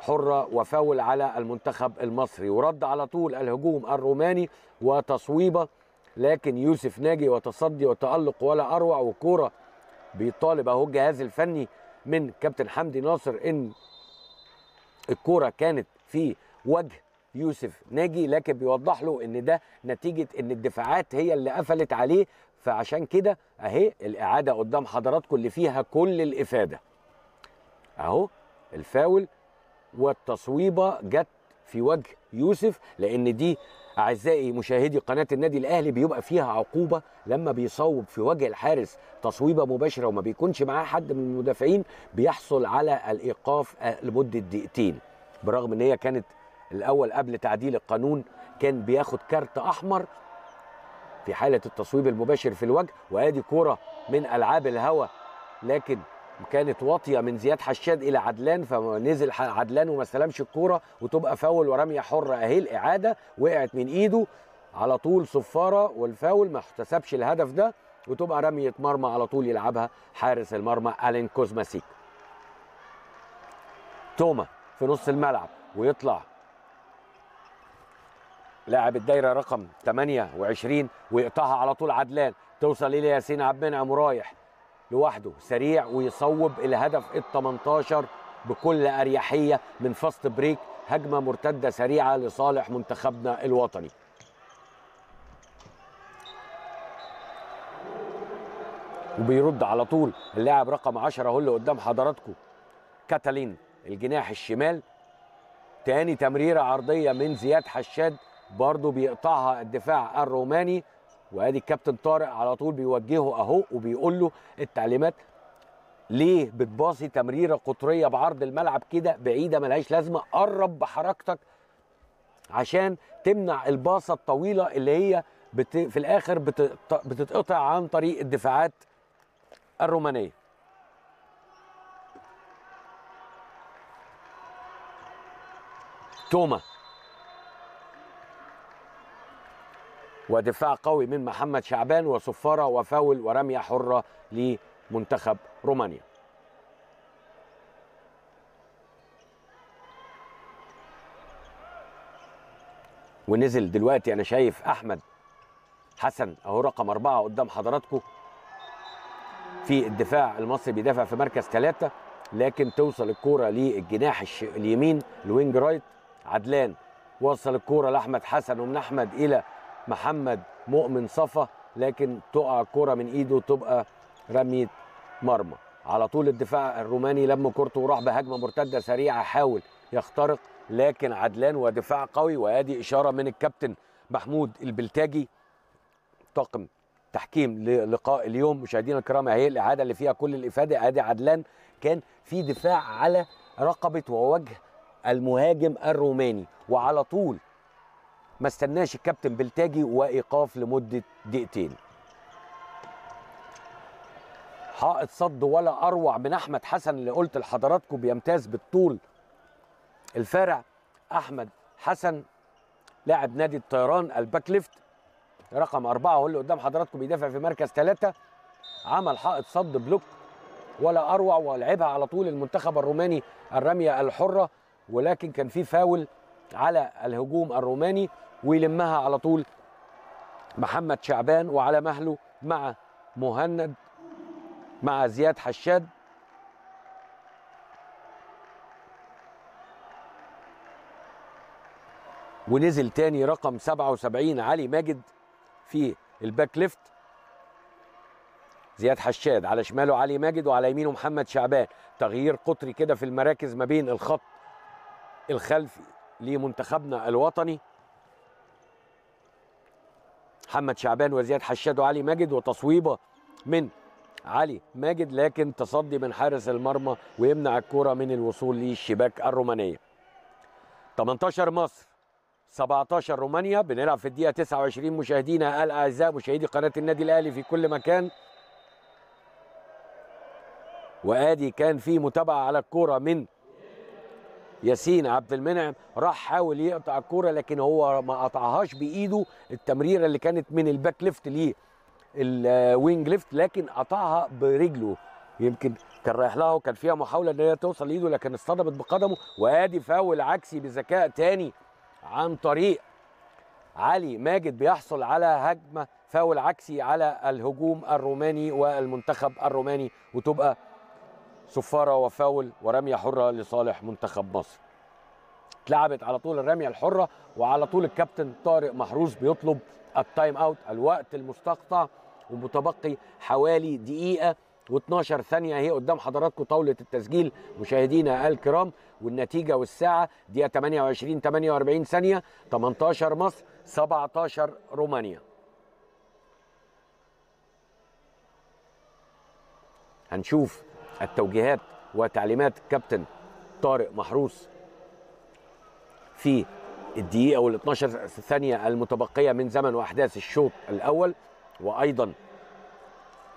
حرة وفاول على المنتخب المصري، ورد على طول الهجوم الروماني وتصويبه، لكن يوسف ناجي وتصدي وتألق ولا أروع. والكرة بيطالب اهو الجهاز الفني من كابتن حمدي ناصر ان الكرة كانت في وجه يوسف ناجي، لكن بيوضح له ان ده نتيجه ان الدفاعات هي اللي قفلت عليه، فعشان كده اهي الاعاده قدام حضراتكم اللي فيها كل الافاده. اهو الفاول والتصويبه جت في وجه يوسف، لان دي اعزائي مشاهدي قناه النادي الاهلي بيبقى فيها عقوبه لما بيصوب في وجه الحارس تصويبه مباشره وما بيكونش معاه حد من المدافعين، بيحصل على الايقاف لمده دقيقتين، برغم ان هي كانت الأول قبل تعديل القانون كان بياخد كارت أحمر في حالة التصويب المباشر في الوجه. وأدي كرة من ألعاب الهوا، لكن كانت واطية من زياد حشاد إلى عدلان، فنزل عدلان وما استلمش الكرة وتبقى فاول ورمية حرة. أهي الإعادة وقعت من إيده على طول صفارة، والفاول ما احتسبش الهدف ده، وتبقى رمية مرمى على طول يلعبها حارس المرمى ألين كوزماسيك. توما في نص الملعب ويطلع لاعب الدايره رقم ثمانية وعشرين ويقطعها على طول عدلان، توصل الى ياسين عبد المنعم رايح لوحده سريع ويصوب الهدف ال ثمانية عشر بكل اريحيه من فاست بريك، هجمه مرتده سريعه لصالح منتخبنا الوطني. وبيرد على طول اللاعب رقم عشرة هو اللي قدام حضراتكم كاتالين الجناح الشمال، تاني تمريره عرضيه من زياد حشاد برضه بيقطعها الدفاع الروماني، وادي الكابتن طارق على طول بيوجهه اهو وبيقول له التعليمات، ليه بتباصي تمريره قطريه بعرض الملعب كده بعيده ملهاش لازمه، قرب بحركتك عشان تمنع الباصه الطويله اللي هي بت... في الاخر بت... بتتقطع عن طريق الدفاعات الرومانيه. توما ودفاع قوي من محمد شعبان وصفارة وفاول ورمية حرة لمنتخب رومانيا. ونزل دلوقتي أنا شايف أحمد حسن أهو رقم أربعة قدام حضراتكم في الدفاع المصري، بيدافع في مركز ثلاثة، لكن توصل الكورة للجناح اليمين الوينج رايت عدلان، وصل الكورة لأحمد حسن ومن أحمد إلى محمد مؤمن صفا، لكن تقع الكرة من ايده تبقى رمية مرمى. على طول الدفاع الروماني لم كورته وراح بهجمه مرتده سريعه حاول يخترق، لكن عدلان ودفاع قوي. وادي اشاره من الكابتن محمود البلتاجي طاقم تحكيم للقاء اليوم. مشاهدينا الكرام اهي الاعاده اللي فيها كل الافاده، ادي عدلان كان في دفاع على رقبه ووجه المهاجم الروماني، وعلى طول ما استناش الكابتن بلتاجي وايقاف لمده دقيقتين. حائط صد ولا اروع من احمد حسن اللي قلت لحضراتكم بيمتاز بالطول الفارع. احمد حسن لاعب نادي الطيران الباك ليفت رقم أربعة هو اللي قدام حضراتكم، بيدافع في مركز ثلاثة، عمل حائط صد بلوك ولا اروع ولعبها على طول المنتخب الروماني الرميه الحره، ولكن كان في فاول على الهجوم الروماني ويلمها على طول محمد شعبان وعلى مهله مع مهند مع زياد حشاد. ونزل تاني رقم سبعة وسبعين علي ماجد في الباك ليفت، زياد حشاد على شماله علي ماجد وعلى يمينه محمد شعبان، تغيير قطري كده في المراكز ما بين الخط الخلفي لمنتخبنا الوطني. محمد شعبان وزياد حشاد وعلي ماجد وتصويبه من علي ماجد، لكن تصدي من حارس المرمى ويمنع الكرة من الوصول للشباك الرومانية. ثمانية عشر مصر سبعتاشر رومانيا. بنلعب في الدقيقة تسعة وعشرين مشاهدينا الأعزاء، مشاهدي قناة النادي الأهلي في كل مكان. وآدي كان في متابعة على الكورة من ياسين عبد المنعم، راح حاول يقطع الكورة لكن هو ما قطعهاش بإيده، التمريرة اللي كانت من الباك ليفت ليه الوينج ليفت، لكن قطعها برجله، يمكن كان رايح لها وكان فيها محاولة ان هي توصل لإيده لكن اصطدمت بقدمه. وآدي فاول عكسي بذكاء تاني عن طريق علي ماجد، بيحصل على هجمة فاول عكسي على الهجوم الروماني والمنتخب الروماني، وتبقى صفارة وفاول ورمية حرة لصالح منتخب مصر. اتلعبت على طول الرمية الحرة وعلى طول الكابتن طارق محروس بيطلب التايم اوت، الوقت المستقطع، ومتبقي حوالي دقيقة واتناشر ثانية هي قدام حضراتكم طاولة التسجيل مشاهدينا الكرام. والنتيجة والساعة دقيقة تمنية وعشرين تمنية وأربعين ثانية، تمنتاشر مصر سبعتاشر رومانيا. هنشوف التوجيهات وتعليمات كابتن طارق محروس في الدقيقة وال اتناشر ثانية المتبقية من زمن وأحداث الشوط الأول. وأيضا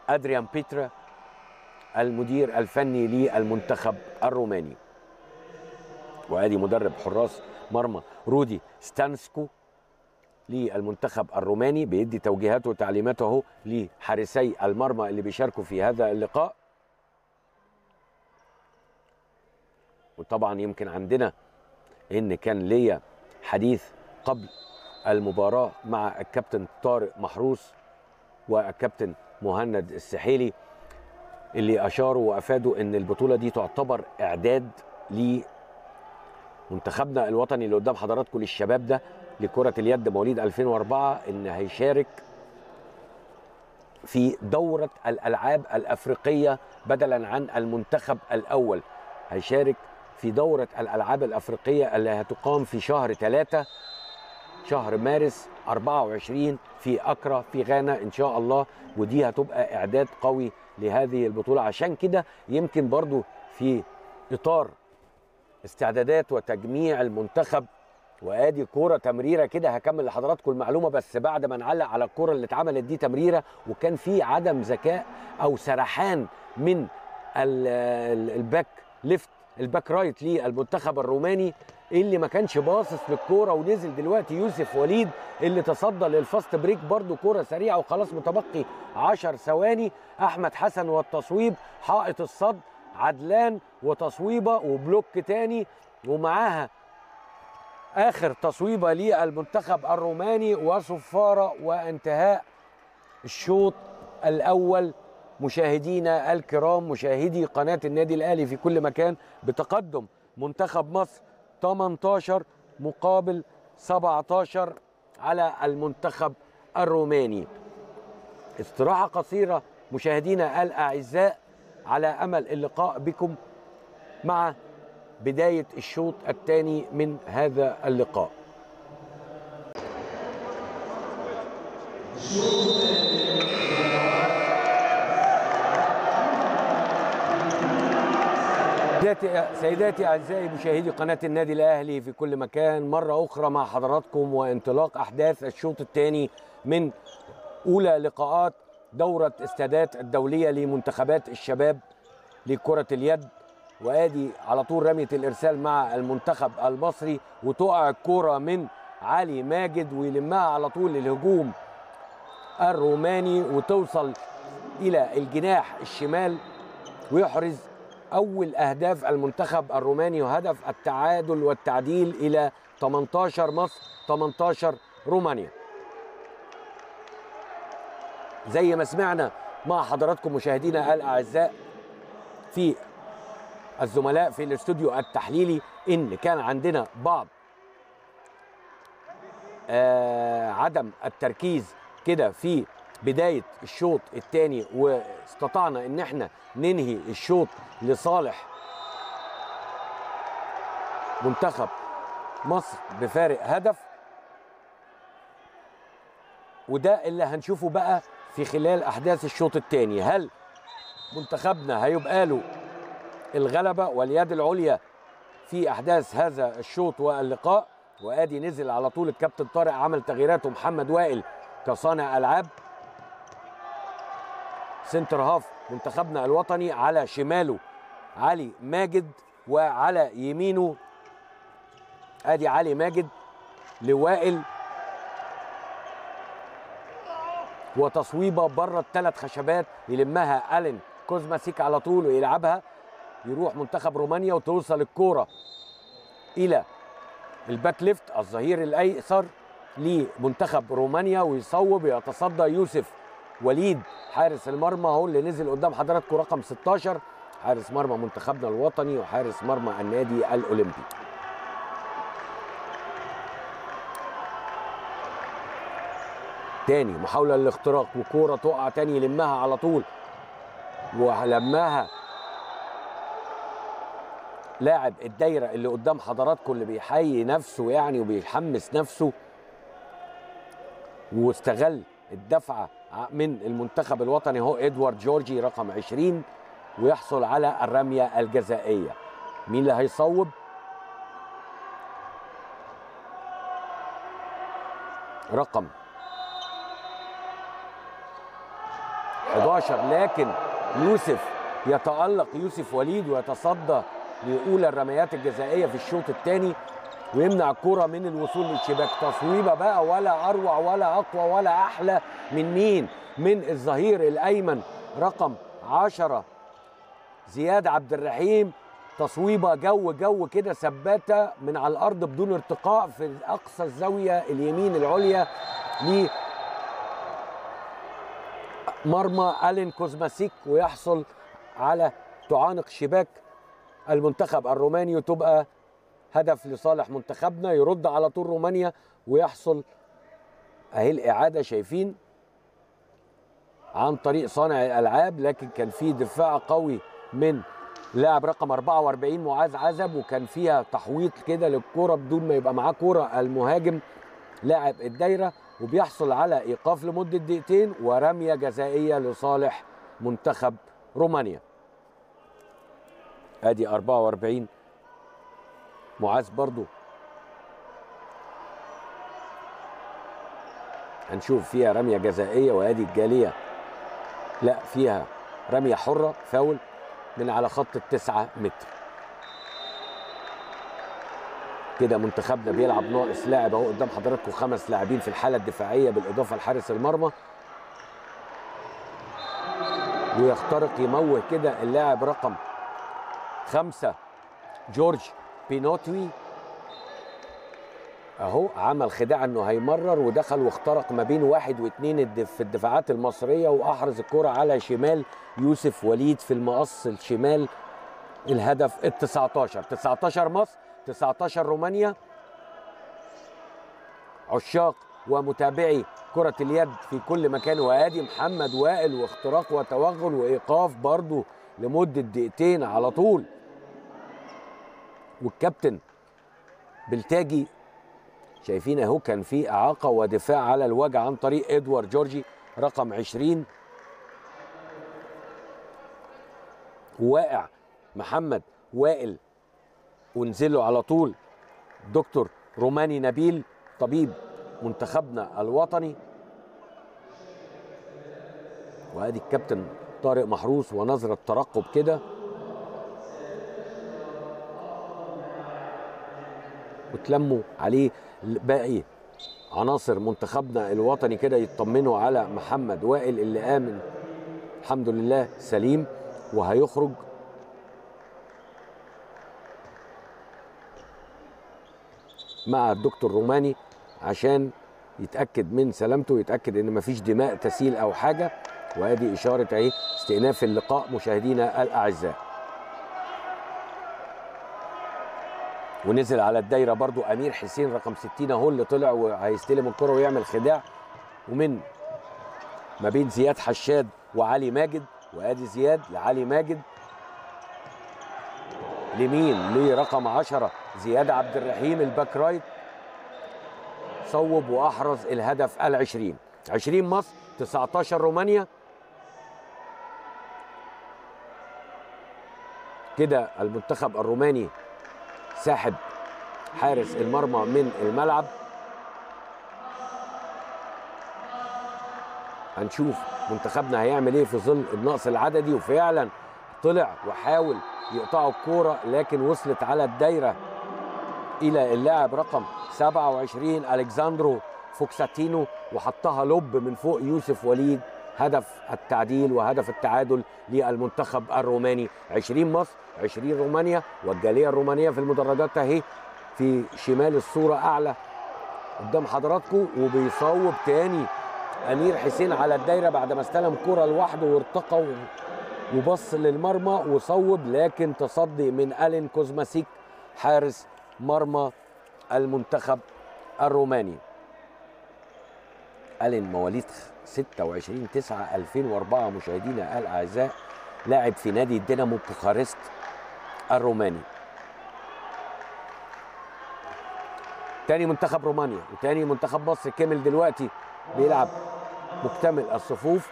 أدريان بيتريا المدير الفني للمنتخب الروماني، وادي مدرب حراس مرمى رودي ستانسكو للمنتخب الروماني بيدي توجيهاته وتعليماته لحارسي المرمى اللي بيشاركوا في هذا اللقاء. وطبعا يمكن عندنا ان كان ليا حديث قبل المباراة مع الكابتن طارق محروس والكابتن مهند السحيلي اللي اشاروا وافادوا ان البطوله دي تعتبر اعداد لمنتخبنا الوطني اللي قدام حضراتكم للشباب ده لكره اليد مواليد ألفين وأربعة، ان هيشارك في دوره الالعاب الافريقيه بدلا عن المنتخب الاول، هيشارك في دوره الالعاب الافريقيه اللي هتقام في شهر ثلاثة شهر مارس أربعة وعشرين في أكرا في غانا إن شاء الله. ودي هتبقى إعداد قوي لهذه البطولة، عشان كده يمكن برضو في إطار استعدادات وتجميع المنتخب. وآدي كورة تمريرة كده، هكمل لحضراتكم المعلومة بس بعد ما نعلق على الكورة اللي اتعملت دي تمريرة، وكان في عدم ذكاء أو سرحان من الباك ليفت الباك رايت للمنتخب الروماني اللي ما كانش باصص للكوره، ونزل دلوقتي يوسف وليد اللي تصدى للفاست بريك، برضو كوره سريعه وخلاص متبقي عشر ثواني. احمد حسن والتصويب، حائط الصد عدلان وتصويبه وبلوك تاني، ومعاها اخر تصويبه للمنتخب الروماني وصفاره، وانتهاء الشوط الاول مشاهدينا الكرام مشاهدي قناه النادي الاهلي في كل مكان بتقدم منتخب مصر تمنتاشر مقابل سبعتاشر على المنتخب الروماني. استراحة قصيرة مشاهدينا الأعزاء على أمل اللقاء بكم مع بداية الشوط الثاني من هذا اللقاء. سيداتي أعزائي مشاهدي قناة النادي الأهلي في كل مكان، مرة أخرى مع حضراتكم وانطلاق أحداث الشوط الثاني من أولى لقاءات دورة استادات الدولية لمنتخبات الشباب لكرة اليد. وآدي على طول رمية الإرسال مع المنتخب المصري، وتقع الكرة من علي ماجد ويلمها على طول الهجوم الروماني وتوصل إلى الجناح الشمال ويحرز أول أهداف المنتخب الروماني وهدف التعادل والتعديل إلى تمنتاشر مصر تمنتاشر رومانيا. زي ما سمعنا مع حضراتكم مشاهدينا الأعزاء في الزملاء في الاستوديو التحليلي إن كان عندنا بعض آه عدم التركيز كده في بداية الشوط الثاني، واستطعنا ان احنا ننهي الشوط لصالح منتخب مصر بفارق هدف. وده اللي هنشوفه بقى في خلال احداث الشوط الثاني، هل منتخبنا هيبقى له الغلبة واليد العليا في احداث هذا الشوط واللقاء، وادي نزل على طول الكابتن طارق، عمل تغييراته محمد وائل كصانع العاب. سنتر هاف منتخبنا الوطني، على شماله علي ماجد وعلى يمينه ادي علي ماجد لوائل، وتصويبه بره الثلاث خشبات يلمها ألين كوزماسيك على طول ويلعبها، يروح منتخب رومانيا وتوصل الكوره الى الباك ليفت الظهير الايسر لمنتخب رومانيا ويصوب، يتصدى يوسف وليد حارس المرمى اهو اللي نزل قدام حضراتكم رقم ستاشر، حارس مرمى منتخبنا الوطني وحارس مرمى النادي الاولمبي. تاني محاوله للاختراق وكوره تقع تاني يلمها على طول، ولماها لاعب الدايره اللي قدام حضراتكم اللي بيحيي نفسه يعني وبيحمس نفسه، واستغل الدفعه من المنتخب الوطني هو إدوارد جورجي رقم عشرين ويحصل على الرميه الجزائيه. مين اللي هيصوب؟ رقم حداشر، لكن يوسف يتألق يوسف وليد ويتصدى لأولى الرميات الجزائية في الشوط الثاني ويمنع الكرة من الوصول للشباك. تصويبة بقى ولا أروع ولا أقوى ولا أحلى من مين؟ من الظهير الأيمن رقم عشرة زياد عبد الرحيم، تصويبة جو جو كده ثباتة من على الأرض بدون ارتقاء في أقصى الزاوية اليمين العليا ل مرمى ألين كوزماسيك، ويحصل على تعانق شباك المنتخب الروماني وتبقى هدف لصالح منتخبنا. يرد على طول رومانيا ويحصل اهي الإعادة شايفين عن طريق صانع الألعاب، لكن كان في دفاع قوي من لاعب رقم أربعة وأربعين معاذ عزب وكان فيها تحويط كده للكرة بدون ما يبقى معاه كرة المهاجم لاعب الدايرة، وبيحصل على ايقاف لمده دقيقتين ورميه جزائيه لصالح منتخب رومانيا. ادي أربعة وأربعين معاذ، برضو هنشوف فيها رميه جزائيه، وادي الجاليه لا فيها رميه حره فاول من على خط التسعة متر. كده منتخبنا بيلعب ناقص لاعب اهو قدام حضراتكم، خمس لاعبين في الحاله الدفاعيه بالاضافه لحارس المرمى، ويخترق يموه كده اللاعب رقم خمسه جورج بينوتوي اهو، عمل خداع انه هيمرر ودخل واخترق ما بين واحد واثنين في الدفاعات المصريه واحرز الكره على شمال يوسف وليد في المقص الشمال. الهدف ال تسعتاشر، تسعتاشر مصر تسعتاشر رومانيا. عشاق ومتابعي كرة اليد في كل مكان، وادي محمد وائل واختراق وتوغل وايقاف برضه لمدة دقيقتين على طول، والكابتن بلتاجي شايفين اهو كان في اعاقة ودفاع على الوجع عن طريق إدوارد جورجي رقم عشرين. واقع محمد وائل ونزله على طول دكتور روماني نبيل طبيب منتخبنا الوطني، وادي الكابتن طارق محروس ونظرة ترقب كده، وتلموا عليه باقي عناصر منتخبنا الوطني كده يطمنوا على محمد وائل اللي قام الحمد لله سليم وهيخرج. مع الدكتور روماني عشان يتأكد من سلامته ويتأكد ان مفيش دماء تسيل او حاجة، وادي اشارة اهي استئناف اللقاء مشاهدينا الاعزاء. ونزل على الدايرة برضو امير حسين رقم ستين اهو اللي طلع وهيستلم الكرة ويعمل خداع ومن ما بين زياد حشاد وعلي ماجد، وادي زياد لعلي ماجد لمين؟ لرقم عشرة زياد عبد الرحيم الباك رايت، صوب واحرز الهدف العشرين. عشرين مصر تسعتاشر رومانيا. كده المنتخب الروماني ساحب حارس المرمى من الملعب. هنشوف منتخبنا هيعمل ايه في ظل النقص العددي، وفعلا طلع وحاول يقطعوا الكوره لكن وصلت على الدايره الى اللاعب رقم سبعة وعشرين الكساندرو فوكساتينو وحطها لوب من فوق يوسف وليد، هدف التعديل وهدف التعادل للمنتخب الروماني. عشرين مصر عشرين رومانيا، والجاليه الرومانيه في المدرجات اهي في شمال الصوره اعلى قدام حضراتكم. وبيصوب تاني أمير حسين على الدايره بعد ما استلم كرة لوحده وارتقى وبص للمرمى وصوب، لكن تصدي من ألين كوزماسيك حارس مرمى المنتخب الروماني. ألين مواليد ستة وعشرين تسعة ألفين وأربعة مشاهدينا الأعزاء، لاعب في نادي دينامو بوخارست الروماني. تاني منتخب رومانيا وتاني منتخب مصر كامل دلوقتي بيلعب مكتمل الصفوف.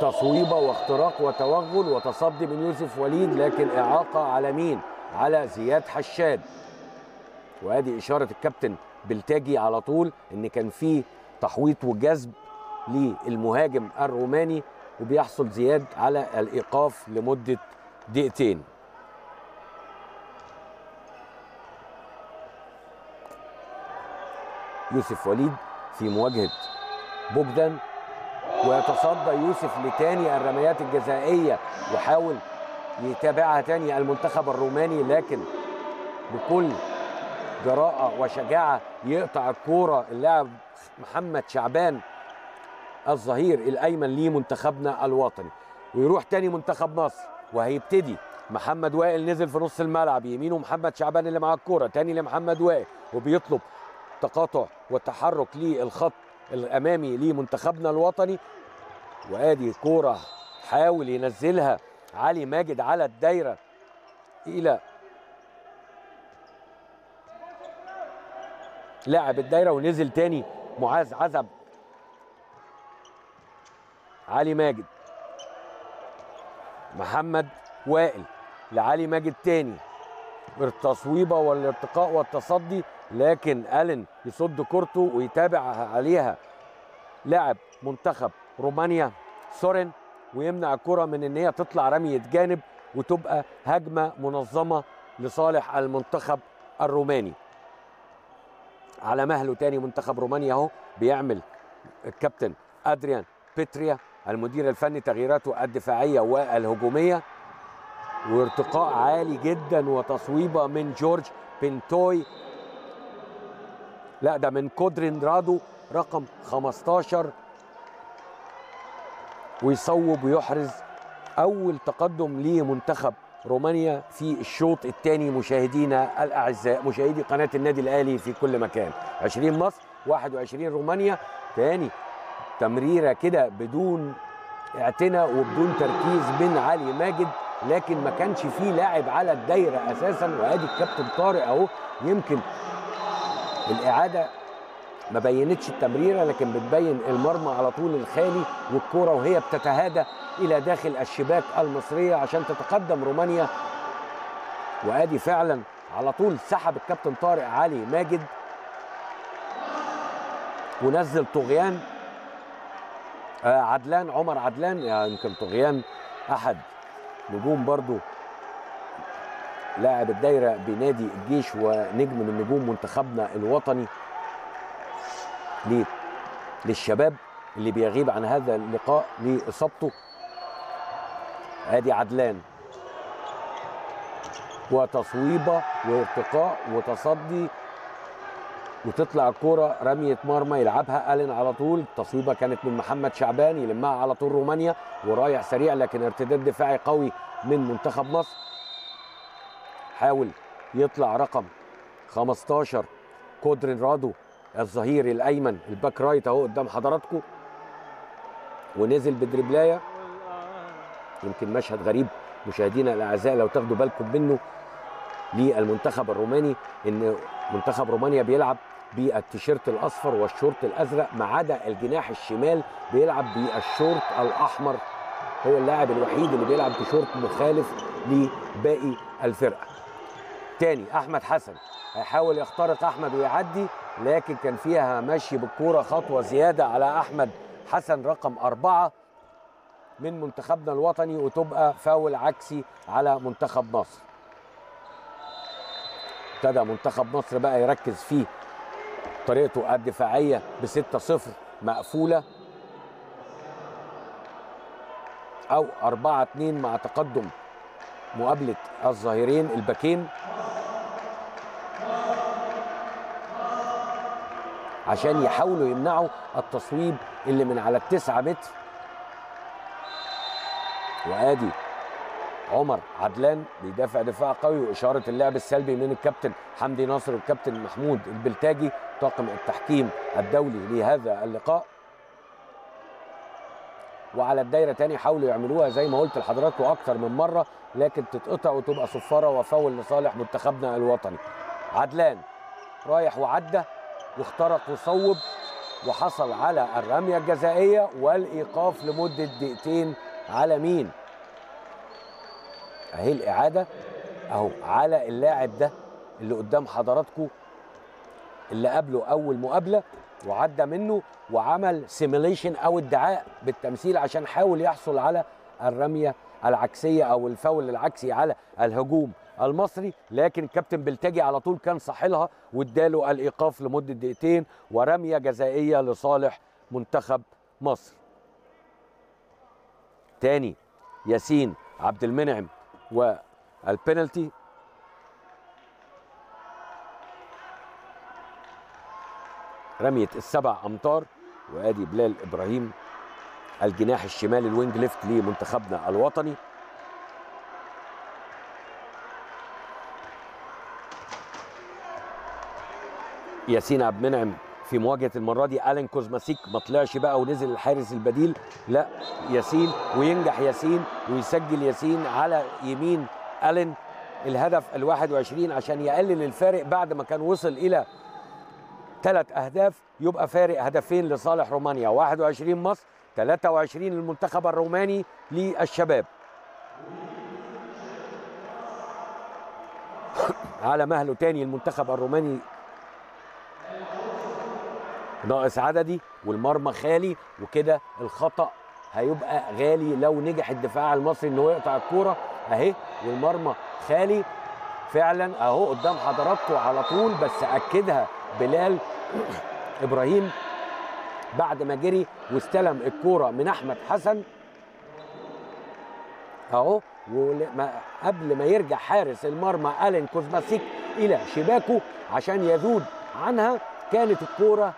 تصويبه واختراق وتوغل وتصدي من يوسف وليد، لكن اعاقه على مين؟ على زياد حشاد. وادي اشاره الكابتن بلتاجي على طول ان كان في تحويط وجذب للمهاجم الروماني، وبيحصل زياد على الايقاف لمده دقيقتين. يوسف وليد في مواجهه بوجدان، ويتصدى يوسف لتاني الرميات الجزائيه وحاول يتابعها تاني المنتخب الروماني، لكن بكل جراءه وشجاعه يقطع الكوره اللاعب محمد شعبان الظهير الايمن لمنتخبنا الوطني. ويروح تاني منتخب مصر وهيبتدي محمد وائل، نزل في نص الملعب، يمينه محمد شعبان اللي معاه الكوره، تاني لمحمد وائل وبيطلب تقاطع وتحرك للخط الامامي لمنتخبنا الوطني. وادي كوره حاول ينزلها علي ماجد على الدايره الى لاعب الدايره، ونزل تاني معاذ عزب. علي ماجد، محمد وائل لعلي ماجد تاني، التصويبه والارتقاء والتصدي، لكن ألين يصد كورته ويتابع عليها لاعب منتخب رومانيا سورين، ويمنع الكرة من ان هي تطلع رمية جانب وتبقى هجمة منظمة لصالح المنتخب الروماني. على مهله تاني منتخب رومانيا اهو، بيعمل الكابتن أدريان بيتريا المدير الفني تغييراته الدفاعية والهجومية، وارتقاء عالي جدا وتصويبة من جورج بنتوي، لا ده من كودرين رادو رقم خمستاشر، ويصوب ويحرز أول تقدم لمنتخب رومانيا في الشوط الثاني. مشاهدينا الأعزاء، مشاهدي قناة النادي الأهلي في كل مكان، عشرين مصر واحد وعشرين رومانيا. تاني تمريرة كده بدون اعتناء وبدون تركيز من علي ماجد، لكن ما كانش فيه لاعب على الدايرة أساسا. وأدي الكابتن طارق أهو، يمكن الإعادة ما بينتش التمريرة لكن بتبين المرمى على طول الخالي والكرة وهي بتتهادى إلى داخل الشباك المصرية عشان تتقدم رومانيا. وأدي فعلا على طول سحب الكابتن طارق علي ماجد ونزل طغيان عدلان، عمر عدلان، يمكن يعني طغيان أحد نجوم برضو لاعب الدايره بنادي الجيش ونجم من نجوم منتخبنا الوطني ليه؟ للشباب اللي بيغيب عن هذا اللقاء لاصابته. ادي عدلان، وتصويبه وارتقاء وتصدي وتطلع الكوره رميه مرمى يلعبها ألين على طول. التصويبه كانت من محمد شعبان يلمها على طول رومانيا، ورايح سريع لكن ارتداد دفاعي قوي من منتخب مصر. حاول يطلع رقم خمستاشر كودرين رادو الظهير الايمن الباك رايت اهو قدام حضراتكم، ونزل بدربلايه. يمكن مشهد غريب مشاهدينا الاعزاء لو تاخدوا بالكم منه للمنتخب الروماني، ان منتخب رومانيا بيلعب بالتيشيرت الاصفر والشورت الازرق ما عدا الجناح الشمال بيلعب بالشورت الاحمر، هو اللاعب الوحيد اللي بيلعب بشورت مخالف لباقي الفرقه. تاني احمد حسن هيحاول يخترق احمد ويعدي، لكن كان فيها ماشي بالكوره خطوه زياده على احمد حسن رقم اربعه من منتخبنا الوطني، وتبقى فاول عكسي على منتخب مصر. ابتدى منتخب مصر بقى يركز فيه طريقته الدفاعيه ب ستة صفر مقفوله او أربعة اثنين مع تقدم مقابله الظهيرين الباكين، عشان يحاولوا يمنعوا التصويب اللي من على التسعة متر. وادي عمر عدلان بيدافع دفاع قوي، واشاره اللعب السلبي من الكابتن حبدي ناصر والكابتن محمود البلتاجي طاقم التحكيم الدولي لهذا اللقاء. وعلى الدايره تاني حاولوا يعملوها زي ما قلت لحضراتكم اكتر من مره، لكن تتقطع وتبقى صفاره وفاول لصالح منتخبنا الوطني. عدلان رايح وعدى واخترق وصوب وحصل على الرميه الجزائيه والايقاف لمده دقيقتين على مين؟ اهي الاعاده اهو على اللاعب ده اللي قدام حضراتكم اللي قابله اول مقابله وعدى منه وعمل سيميليشن او ادعاء بالتمثيل عشان يحاول يحصل على الرميه العكسيه او الفاول العكسي على الهجوم المصري، لكن الكابتن بلتاجي على طول كان صاحلها واداله الايقاف لمده دقيقتين ورميه جزائيه لصالح منتخب مصر. تاني ياسين عبد المنعم والبنالتي، رميه السبع امتار. وادي بلال ابراهيم الجناح الشمالي الوينج ليفت لمنتخبنا الوطني ياسين عبد المنعم في مواجهه المره دي. ألين كوزماسيك ما طلعش بقى ونزل الحارس البديل، لا ياسين، وينجح ياسين ويسجل ياسين على يمين ألين الهدف الواحد وعشرين عشان يقلل الفارق بعد ما كان وصل الى ثلاث اهداف، يبقى فارق هدفين لصالح رومانيا، واحد وعشرين مصر، ثلاثة وعشرين للمنتخب الروماني للشباب. على مهله تاني المنتخب الروماني ناقص عددي والمرمى خالي، وكده الخطأ هيبقى غالي لو نجح الدفاع المصري ان هو يقطع الكوره اهي، والمرمى خالي فعلا اهو قدام حضراتكم على طول، بس اكدها بلال ابراهيم بعد ما جري واستلم الكوره من احمد حسن اهو، وقبل ما يرجع حارس المرمى ألين كوزماسيك الى شباكه عشان يذود عنها كانت الكوره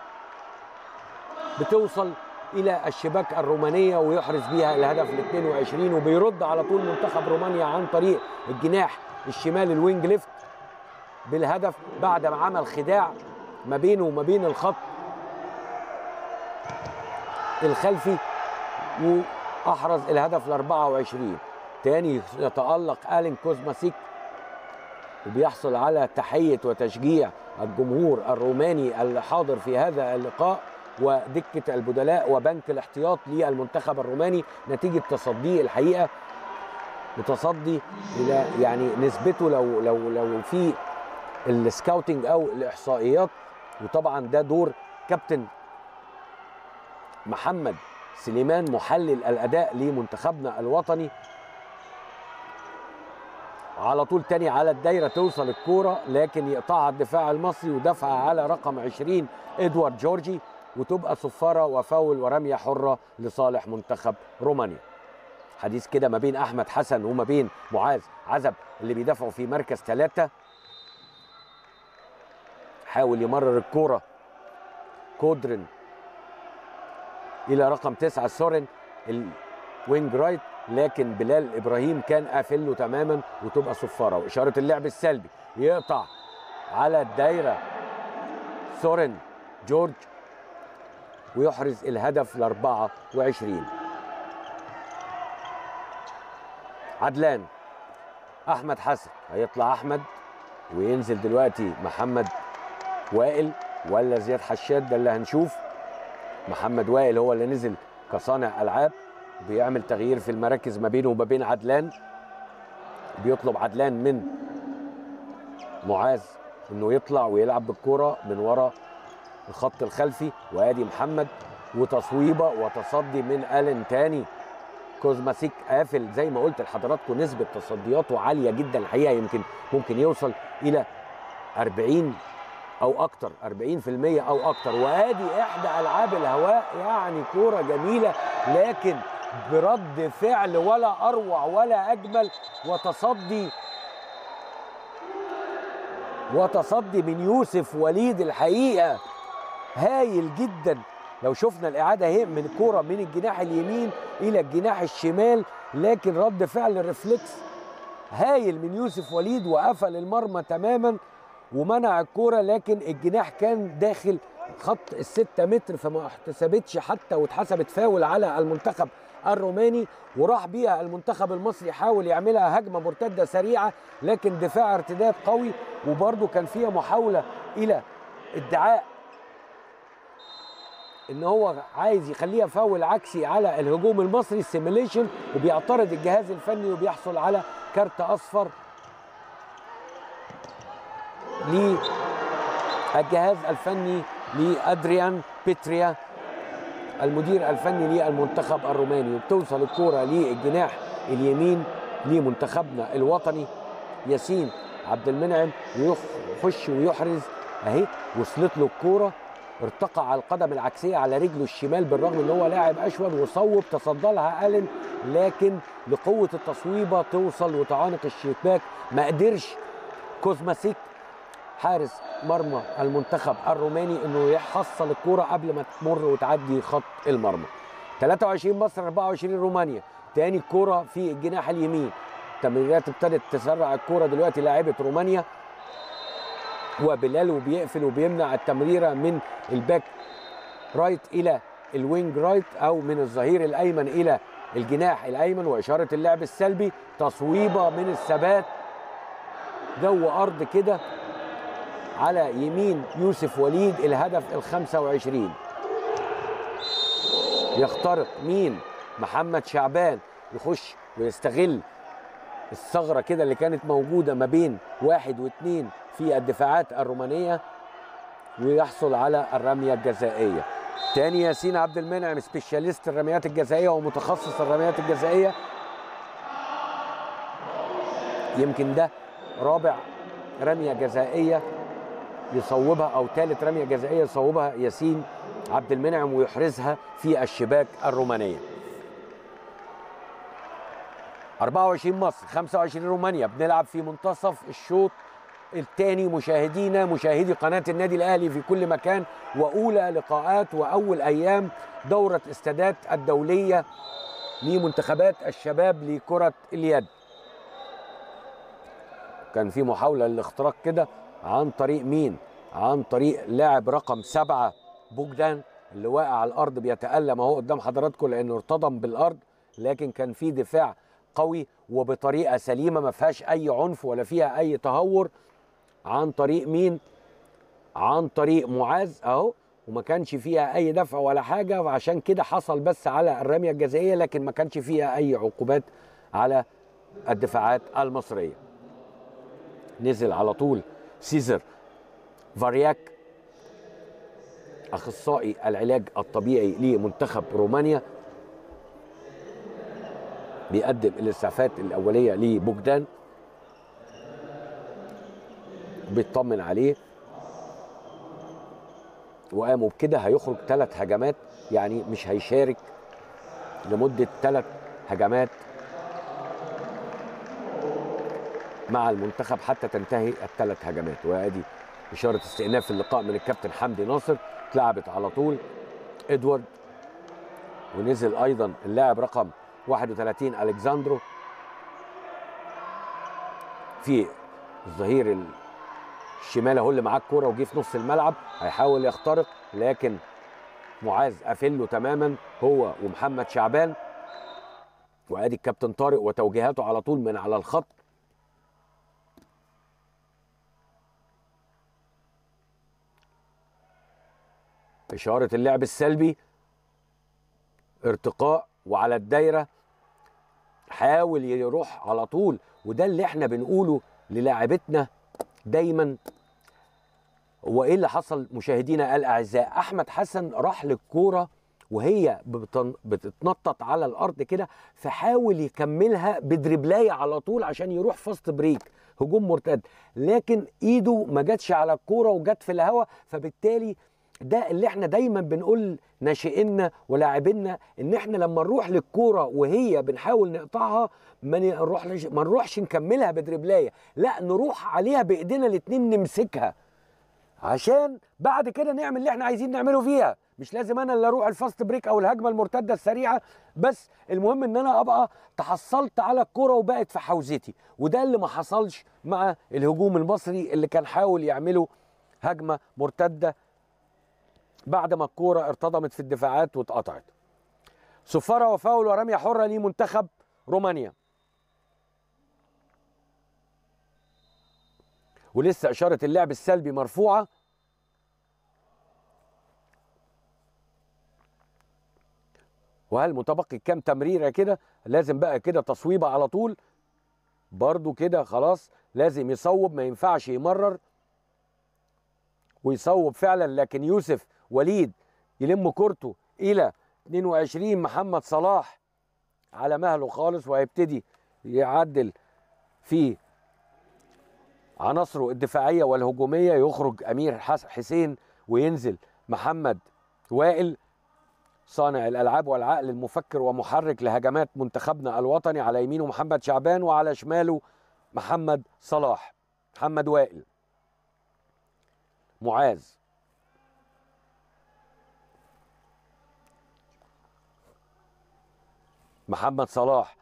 بتوصل الى الشباك الرومانيه ويحرز بيها الهدف ال اثنين وعشرين، وبيرد على طول منتخب رومانيا عن طريق الجناح الشمال الوينج ليفت بالهدف بعد ما عمل خداع ما بينه وما بين الخط الخلفي واحرز الهدف ال أربعة وعشرين. تاني يتالق ألين كوزماسيك وبيحصل على تحيه وتشجيع الجمهور الروماني اللي حاضر في هذا اللقاء ودكه البدلاء وبنك الاحتياط للمنتخب الروماني نتيجه تصديه الحقيقه، متصدي الى يعني نسبته لو لو لو في السكاوتنج او الاحصائيات، وطبعا ده دور كابتن محمد سليمان محلل الاداء لمنتخبنا الوطني. على طول تاني على الدايره توصل الكوره لكن يقطعها الدفاع المصري ودفعها على رقم عشرين إدوارد جورجي، وتبقى صفاره وفاول ورميه حره لصالح منتخب رومانيا. حديث كده ما بين احمد حسن وما بين معاذ عزب اللي بيدافعوا في مركز ثلاثه. حاول يمرر الكوره كودرين الى رقم تسعة سورين الوينج رايت، لكن بلال ابراهيم كان قافله تماما وتبقى صفاره. واشاره اللعب السلبي يقطع على الدايره سورين جورج ويحرز الهدف ال أربعة وعشرين. عدلان احمد حسن هيطلع احمد وينزل دلوقتي محمد وائل ولا زياد حشاد، ده اللي هنشوف. محمد وائل هو اللي نزل كصانع العاب بيعمل تغيير في المراكز ما بينه وما بين عدلان، بيطلب عدلان من معاذ انه يطلع ويلعب بالكرة من ورا الخط الخلفي، وادي محمد وتصويبه وتصدي من ألين تاني. كوزماسيك قافل زي ما قلت لحضراتكم، نسبه تصدياته عاليه جدا الحقيقه، يمكن ممكن يوصل الى أربعين او اكتر، أربعين بالمية او اكتر. وادي احدى العاب الهواء، يعني كوره جميله لكن برد فعل ولا اروع ولا اجمل، وتصدي وتصدي من يوسف وليد الحقيقه هايل جدا. لو شفنا الاعاده اهي، من كوره من الجناح اليمين الى الجناح الشمال، لكن رد فعل ريفلكس هايل من يوسف وليد، وقفل المرمى تماما ومنع الكوره، لكن الجناح كان داخل خط الستة متر فما احتسبتش حتى، واتحسبت فاول على المنتخب الروماني. وراح بيها المنتخب المصري، حاول يعملها هجمه مرتده سريعه لكن دفاع ارتداد قوي، وبرده كان فيها محاوله الى ادعاء ان هو عايز يخليها فاول عكسي على الهجوم المصري، السيميليشن، وبيعترض الجهاز الفني وبيحصل على كارت اصفر للجهاز الفني لأدريان بيتريا المدير الفني للمنتخب الروماني. وبتوصل الكوره للجناح اليمين لمنتخبنا الوطني ياسين عبد المنعم، ويخش ويحرز اهي. وصلت له الكوره، ارتقى على القدم العكسيه على رجله الشمال بالرغم ان هو لاعب اشول، وصوب تصدى لها ألين، لكن لقوه التصويبه توصل وتعانق الشباك. ما قدرش كوزماسيك حارس مرمى المنتخب الروماني انه يحصل الكوره قبل ما تمر وتعدي خط المرمى. ثلاثة وعشرين مصر، أربعة وعشرين رومانيا. تاني الكوره في الجناح اليمين، التمريرات ابتدت تسرع الكوره دلوقتي لاعبه رومانيا، وبلال وبيقفل وبيمنع التمريره من الباك رايت الى الوينج رايت، او من الظهير الايمن الى الجناح الايمن، واشاره اللعب السلبي، تصويبه من الثبات جو ارض كده على يمين يوسف وليد. الهدف ال خمسة وعشرين يخترق مين؟ محمد شعبان، يخش ويستغل الثغره كده اللي كانت موجوده ما بين واحد واثنين في الدفاعات الرومانيه، ويحصل على الرميه الجزائيه. تاني ياسين عبد المنعم، سبيشاليست الرميات الجزائيه ومتخصص الرميات الجزائيه، يمكن ده رابع رميه جزائيه يصوبها او ثالث رميه جزائيه يصوبها ياسين عبد المنعم ويحرزها في الشباك الرومانيه. أربعة وعشرين مصر، خمسة وعشرين رومانيا. بنلعب في منتصف الشوط الثاني مشاهدينا، مشاهدي قناة النادي الأهلي في كل مكان، وأولى لقاءات وأول أيام دورة استادات الدولية لمنتخبات الشباب لكرة اليد. كان في محاولة للاختراق كده عن طريق مين؟ عن طريق لاعب رقم سبعة بوجدان، اللي واقع على الأرض بيتألم أهو قدام حضراتكم لأنه ارتضم بالأرض، لكن كان في دفاع قوي وبطريقه سليمه ما فيهاش اي عنف ولا فيها اي تهور. عن طريق مين؟ عن طريق معاذ اهو، وما كانش فيها اي دفع ولا حاجه، وعشان كده حصل بس على الرميه الجزائيه، لكن ما كانش فيها اي عقوبات على الدفاعات المصريه. نزل على طول سيزر فارياك اخصائي العلاج الطبيعي لمنتخب رومانيا، بيقدم الاسعافات الاوليه لبوجدان، بيطمن عليه، وقاموا بكده. هيخرج ثلاث هجمات، يعني مش هيشارك لمده ثلاث هجمات مع المنتخب حتى تنتهي الثلاث هجمات. وادي اشاره استئناف اللقاء من الكابتن حبدي ناصر، اتلعبت على طول ادوارد، ونزل ايضا اللاعب رقم واحد وثلاثين ألكساندرو في الظهير الشمال اهو، اللي معاه الكوره وجه في نص الملعب، هيحاول يخترق لكن معاذ قافله تماما هو ومحمد شعبان. وادي الكابتن طارق وتوجيهاته على طول من على الخط، اشاره اللعب السلبي، ارتقاء وعلى الدايره، حاول يروح على طول. وده اللي احنا بنقوله للاعبتنا دايما. وايه اللي حصل مشاهدينا الاعزاء؟ احمد حسن راح للكوره وهي بتتنطط على الارض كده، فحاول يكملها بدربلايه على طول عشان يروح فاست بريك هجوم مرتد، لكن ايده ما جاتش على الكوره وجت في الهواء. فبالتالي ده اللي احنا دايما بنقول ناشئينا ولاعبينا، ان احنا لما نروح للكوره وهي بنحاول نقطعها ما نروحش ما نروحش نكملها بدربلايه، لا نروح عليها بايدينا الاثنين نمسكها عشان بعد كده نعمل اللي احنا عايزين نعمله فيها. مش لازم انا اللي اروح الفاست بريك او الهجمه المرتده السريعه، بس المهم ان انا ابقى تحصلت على الكره وبقت في حوزتي، وده اللي ما حصلش مع الهجوم المصري اللي كان حاول يعمله هجمه مرتده بعد ما الكره ارتضمت في الدفاعات واتقطعت. صفاره وفاول ورميه حره لمنتخب رومانيا. ولسه اشاره اللعب السلبي مرفوعه. وهل متبقي كام تمريره كده؟ لازم بقى كده تصويبه على طول برضو كده، خلاص لازم يصوب، ما ينفعش يمرر ويصوب فعلا. لكن يوسف وليد يلم كورته الى اثنين وعشرين محمد صلاح على مهله خالص، وهيبتدي يعدل في عناصره الدفاعيه والهجوميه. يخرج امير حسين وينزل محمد وائل صانع الالعاب والعقل المفكر ومحرك لهجمات منتخبنا الوطني، على يمينه محمد شعبان وعلى شماله محمد صلاح. محمد وائل، معاذ، محمد صلاح،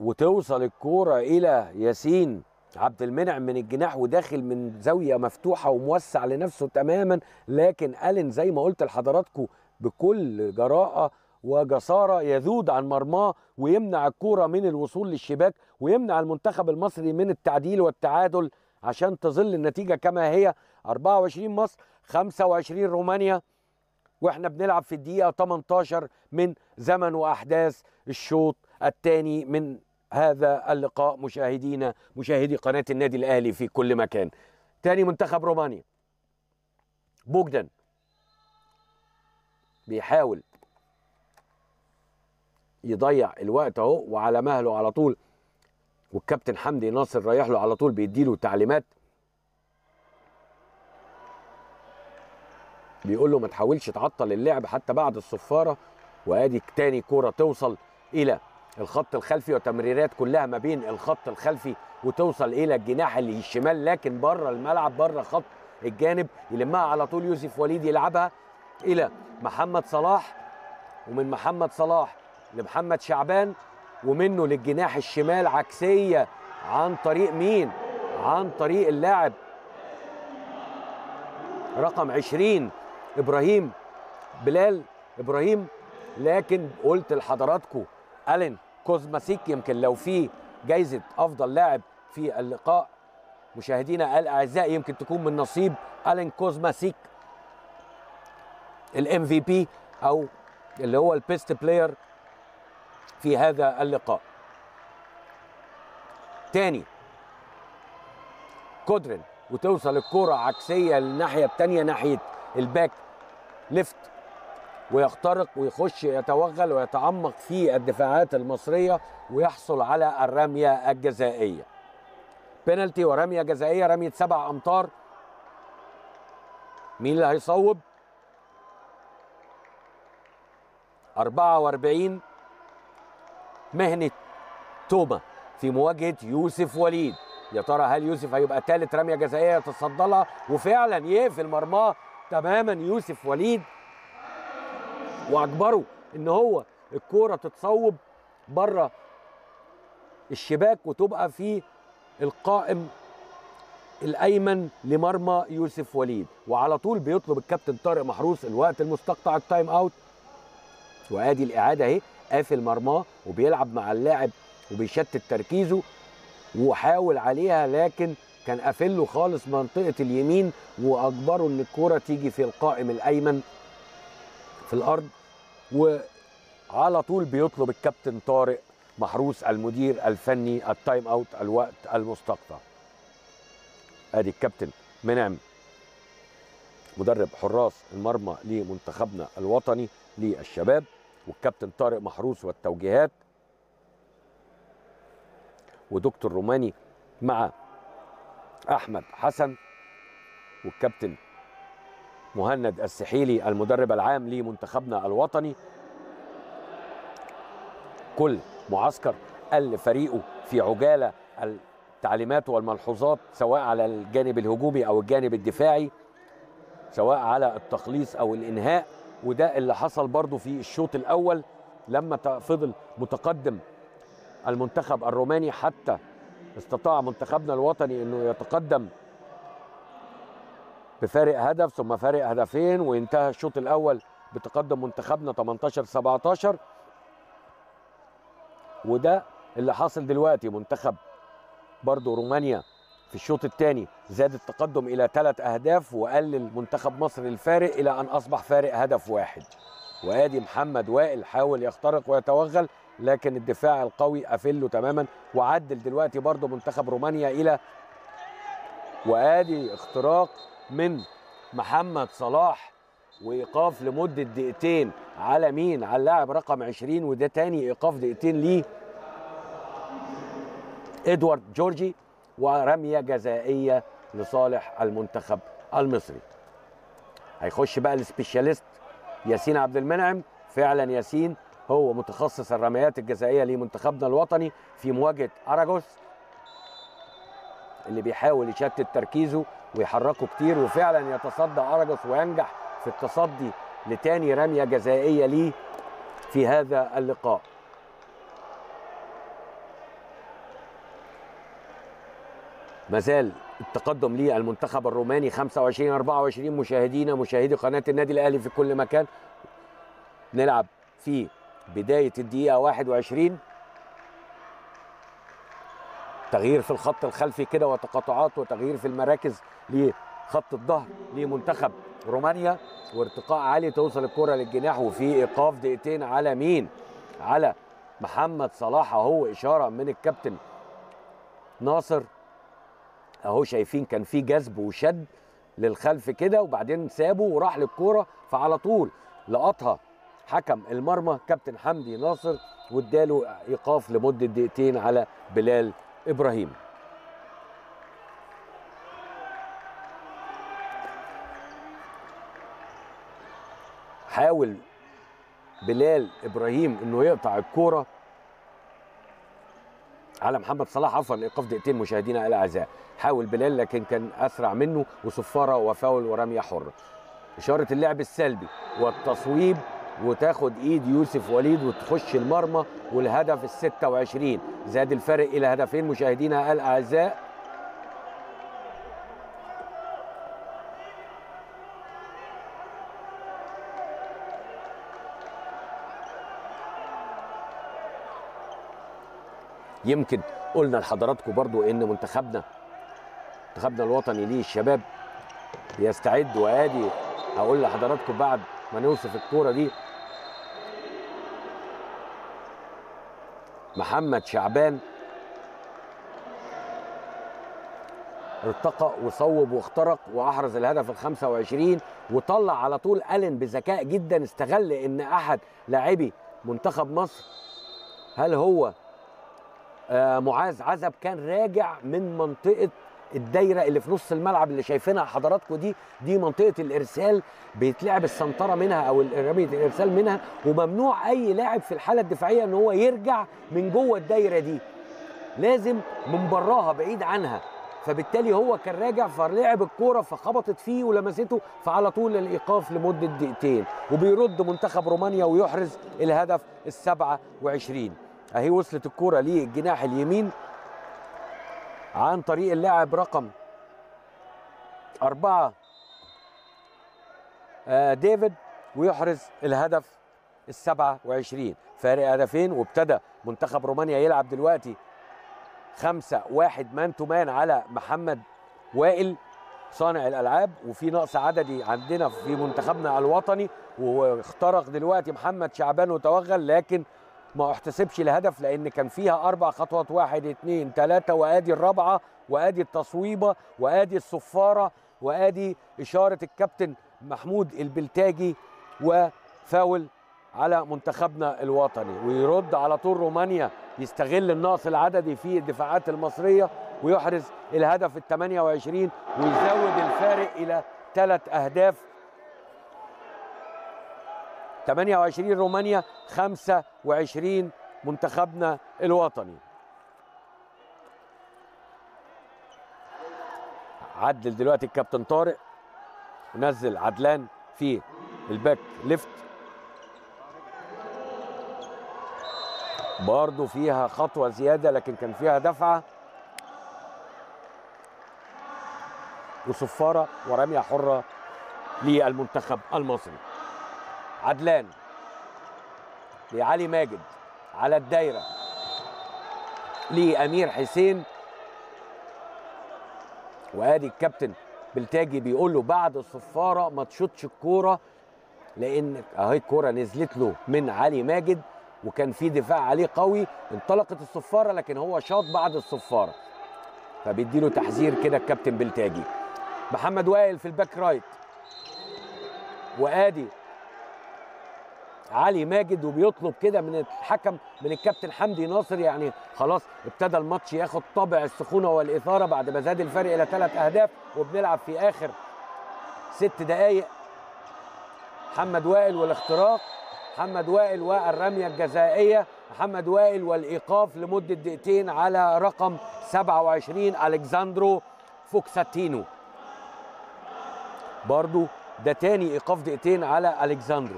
وتوصل الكوره الى ياسين عبد المنعم من الجناح وداخل من زاويه مفتوحه وموسع لنفسه تماما، لكن ألين زي ما قلت لحضراتكم بكل جراءه وجساره يذود عن مرماه ويمنع الكوره من الوصول للشباك، ويمنع المنتخب المصري من التعديل والتعادل عشان تظل النتيجه كما هي. أربعة وعشرين مصر، خمسة وعشرين رومانيا، واحنا بنلعب في الدقيقه ثمانية عشر من زمن واحداث الشوط الثاني من هذا اللقاء. مشاهدينا مشاهدي قناة النادي الأهلي في كل مكان. تاني منتخب رومانيا، بوجدان بيحاول يضيع الوقت اهو، وعلى مهله على طول، والكابتن حبدي ناصر رايح له على طول بيديله تعليمات، بيقول له ما تحاولش تعطل اللعب حتى بعد الصفارة. وادي تاني كرة توصل الى الخط الخلفي، وتمريرات كلها ما بين الخط الخلفي وتوصل الى الجناح اللي الشمال، لكن بره الملعب بره خط الجانب، يلمها على طول يوسف وليد يلعبها الى محمد صلاح، ومن محمد صلاح لمحمد شعبان، ومنه للجناح الشمال، عكسيه عن طريق مين؟ عن طريق اللاعب رقم عشرين ابراهيم، بلال ابراهيم. لكن قلت لحضراتكم ألين كوزماسيك يمكن لو في جايزة أفضل لاعب في اللقاء مشاهدينا الأعزاء يمكن تكون من نصيب ألين كوزماسيك الام في بي، أو اللي هو البيست بلاير في هذا اللقاء. تاني كودرين، وتوصل الكرة عكسية للناحية التانية ناحية الباك ليفت، ويخترق ويخش يتوغل ويتعمق في الدفاعات المصرية ويحصل على الرمية الجزائية. بنالتي ورمية جزائية، رمية سبع أمتار. مين اللي هيصوب؟ أربعة وأربعين مهنة توما في مواجهة يوسف وليد. يا ترى هل يوسف هيبقى ثالث رمية جزائية يتصدى لها؟ وفعلا يقفل مرماه تماما يوسف وليد، واجبره ان هو الكوره تتصوب بره الشباك وتبقى في القائم الايمن لمرمى يوسف وليد. وعلى طول بيطلب الكابتن طارق محروس الوقت المستقطع، التايم اوت، وادي الاعاده اهي، قافل مرماه وبيلعب مع اللاعب وبيشتت تركيزه وحاول عليها، لكن كان قافله خالص منطقه اليمين، واجبره ان الكوره تيجي في القائم الايمن في الارض. وعلى طول بيطلب الكابتن طارق محروس المدير الفني التايم اوت، الوقت المستقطع. ادي الكابتن منعم مدرب حراس المرمى لمنتخبنا الوطني للشباب، والكابتن طارق محروس والتوجيهات، ودكتور روماني مع احمد حسن، والكابتن مهند السحيلي المدرب العام لمنتخبنا الوطني. كل معسكر قال فريقه في عجاله التعليمات والملحوظات، سواء على الجانب الهجومي او الجانب الدفاعي، سواء على التخليص او الانهاء. وده اللي حصل برضو في الشوط الاول لما فضل متقدم المنتخب الروماني، حتى استطاع منتخبنا الوطني انه يتقدم بفارق هدف ثم فارق هدفين، وانتهى الشوط الاول بتقدم منتخبنا ثمانية عشر سبعة عشر. وده اللي حاصل دلوقتي. منتخب برضو رومانيا في الشوط الثاني زاد التقدم الى ثلاث اهداف، وقلل منتخب مصر الفارق الى ان اصبح فارق هدف واحد. وادي محمد وائل حاول يخترق ويتوغل، لكن الدفاع القوي قفله تماما، وعدل دلوقتي برضو منتخب رومانيا الى، وادي اختراق من محمد صلاح وايقاف لمده دقيقتين على مين؟ على اللاعب رقم عشرين، وده تاني ايقاف دقيقتين ليه إدوارد جورجي، ورميه جزائيه لصالح المنتخب المصري. هيخش بقى السبيشاليست ياسين عبد المنعم. فعلا ياسين هو متخصص الرميات الجزائيه لمنتخبنا الوطني في مواجهه اراجوس، اللي بيحاول يشتت تركيزه ويحركه كتير، وفعلا يتصدى اراجوس وينجح في التصدي لتاني رميه جزائيه ليه في هذا اللقاء. مازال التقدم للمنتخب الروماني خمسة وعشرين أربعة وعشرين. مشاهدينا مشاهدي قناه النادي الاهلي في كل مكان، نلعب في بدايه الدقيقه واحد وعشرين. تغيير في الخط الخلفي كده وتقاطعات وتغيير في المراكز لخط الظهر لمنتخب رومانيا، وارتقاء عالي توصل الكره للجناح، وفي ايقاف دقيقتين على مين؟ على محمد صلاح. اهو اشاره من الكابتن ناصر، اهو شايفين كان في جذب وشد للخلف كده، وبعدين سابه وراح للكوره، فعلى طول لقطها حكم المرمى كابتن حمدي ناصر، واداله ايقاف لمده دقيقتين على بلال ابراهيم. حاول بلال ابراهيم انه يقطع الكوره على محمد صلاح، عفوا ايقاف دقيقتين مشاهدينا الاعزاء. حاول بلال لكن كان اسرع منه، وصفاره وفاول ورميه حره. اشاره اللعب السلبي والتصويب، وتاخد ايد يوسف وليد وتخش المرمى، والهدف ال ستة وعشرين زاد الفرق الى هدفين مشاهدينا الاعزاء. يمكن قلنا لحضراتكم برضو ان منتخبنا منتخبنا الوطني للشباب بيستعد، وادي هقول لحضراتكم بعد ما نوصف الكوره دي. محمد شعبان ارتقى وصوب واخترق واحرز الهدف ال خمسة وعشرين، وطلع على طول ألين بذكاء جدا، استغل ان احد لاعبي منتخب مصر، هل هو آه معاذ عزب، كان راجع من منطقه الدايره اللي في نص الملعب اللي شايفينها حضراتكم دي، دي منطقه الارسال، بيتلعب السنطره منها او رميه الارسال منها، وممنوع اي لاعب في الحاله الدفاعيه ان هو يرجع من جوه الدايره دي، لازم من براها بعيد عنها. فبالتالي هو كان راجع، فلعب الكوره فخبطت فيه ولمسته، فعلى طول الايقاف لمده دقيقتين، وبيرد منتخب رومانيا ويحرز الهدف ال سبعة وعشرين. اهي وصلت الكوره للجناح اليمين عن طريق اللاعب رقم أربعة ديفيد، ويحرز الهدف السبعة وعشرين، فارق هدفين. وابتدى منتخب رومانيا يلعب دلوقتي خمسة واحد مان تو مان على محمد وائل صانع الألعاب، وفي نقص عددي عندنا في منتخبنا الوطني. واخترق دلوقتي محمد شعبان وتوغل، لكن ما احتسبش الهدف لان كان فيها اربع خطوات، واحد اثنين ثلاثه وادي الرابعه وادي التصويبه وادي الصفاره وادي اشاره الكابتن محمود البلتاجي وفاول على منتخبنا الوطني. ويرد على طول رومانيا، يستغل النقص العددي في الدفاعات المصريه ويحرز الهدف ال ثمانية وعشرين ويزود الفارق الى ثلاث اهداف. ثمانية وعشرين رومانيا، خمسة وعشرين منتخبنا الوطني. عدل دلوقتي الكابتن طارق، نزل عدلان في الباك ليفت، برضه فيها خطوة زيادة لكن كان فيها دفعة وصفارة ورمية حرة للمنتخب المصري. عدلان لعلي ماجد على الدايرة لأمير حسين، وادي الكابتن بلتاجي بيقول له بعد الصفارة ما تشوطش الكورة، لأن اهي الكورة نزلت له من علي ماجد وكان في دفاع عليه قوي، انطلقت الصفارة لكن هو شاط بعد الصفارة، فبيديله تحذير كده الكابتن بلتاجي. محمد وائل في الباك رايت وادي علي ماجد، وبيطلب كده من الحكم من الكابتن حبدي ناصر، يعني خلاص ابتدى الماتش ياخد طابع السخونه والاثاره بعد ما زاد الفرق الى ثلاث اهداف وبنلعب في اخر ست دقائق. محمد وائل والاختراق، محمد وائل والرميه الجزائيه، محمد وائل والايقاف لمده دقيقتين على رقم سبعة وعشرين ألكساندرو فوكساتينو. برضو ده تاني ايقاف دقيقتين على ألكساندرو،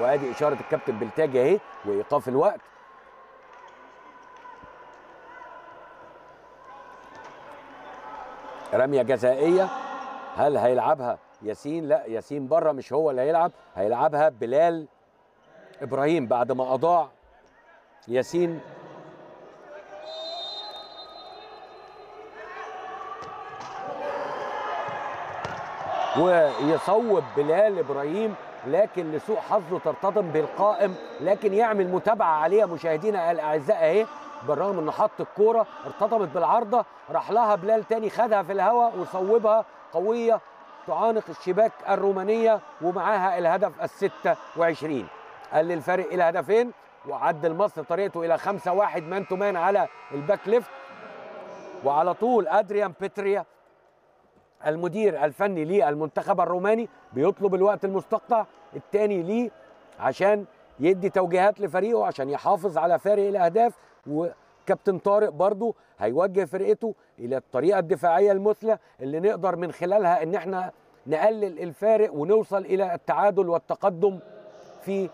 وادي اشاره الكابتن بلتاجي اهي وايقاف الوقت. رميه جزائيه، هل هيلعبها ياسين؟ لا، ياسين بره، مش هو اللي هيلعب، هيلعبها بلال ابراهيم بعد ما اضاع ياسين. ويصوب بلال ابراهيم لكن لسوء حظه ترتطم بالقائم، لكن يعمل متابعه عليها مشاهدينا الاعزاء اهي. بالرغم انه حط الكوره ارتطمت بالعارضه، راح لها بلال تاني، خدها في الهواء وصوبها قويه تعانق الشباك الرومانيه ومعاها الهدف ال ستة وعشرين. قلل الفرق الى هدفين وعدل مصر طريقته الى خمسة واحد مان تو مان على الباك ليفت. وعلى طول أدريان بيتريا المدير الفني للمنتخب الروماني بيطلب الوقت المستقطع الثاني ليه عشان يدي توجيهات لفريقه عشان يحافظ على فارق الاهداف. وكابتن طارق برضو هيوجه فرقته الى الطريقه الدفاعيه المثلى اللي نقدر من خلالها ان احنا نقلل الفارق ونوصل الى التعادل والتقدم في،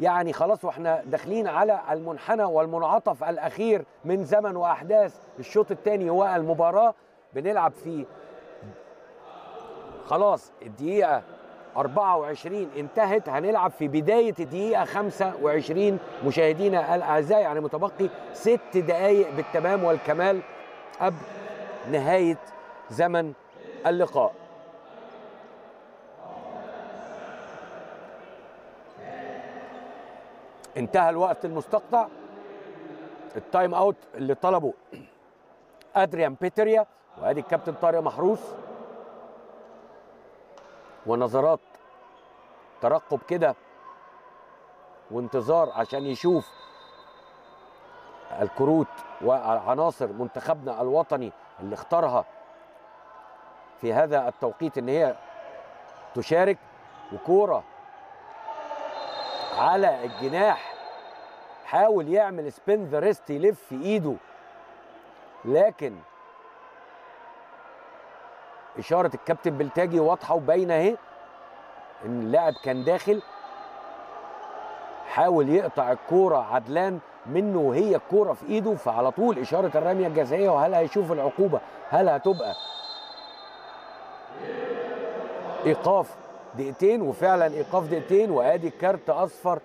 يعني خلاص واحنا داخلين على المنحنى والمنعطف الاخير من زمن واحداث الشوط الثاني والمباراه. بنلعب في خلاص الدقيقة أربعة وعشرين انتهت، هنلعب في بداية الدقيقة خمسة وعشرين مشاهدينا الأعزاء، يعني متبقي ست دقايق بالتمام والكمال قبل نهاية زمن اللقاء. انتهى الوقت المستقطع، التايم اوت اللي طلبه أدريان بيتريا، وادي الكابتن طارق محروس ونظرات ترقب كده وانتظار عشان يشوف الكروت وعناصر منتخبنا الوطني اللي اختارها في هذا التوقيت ان هي تشارك. وكوره على الجناح، حاول يعمل سبين ذا ريست يلف في ايده لكن إشارة الكابتن بلتاجي واضحة وباينة أهي إن اللاعب كان داخل. حاول يقطع الكورة عدلان منه وهي الكورة في إيده، فعلى طول إشارة الرمية الجزائية. وهل هيشوف العقوبة؟ هل هتبقى إيقاف دقيقتين؟ وفعلا إيقاف دقيقتين، وآدي كارت أصفر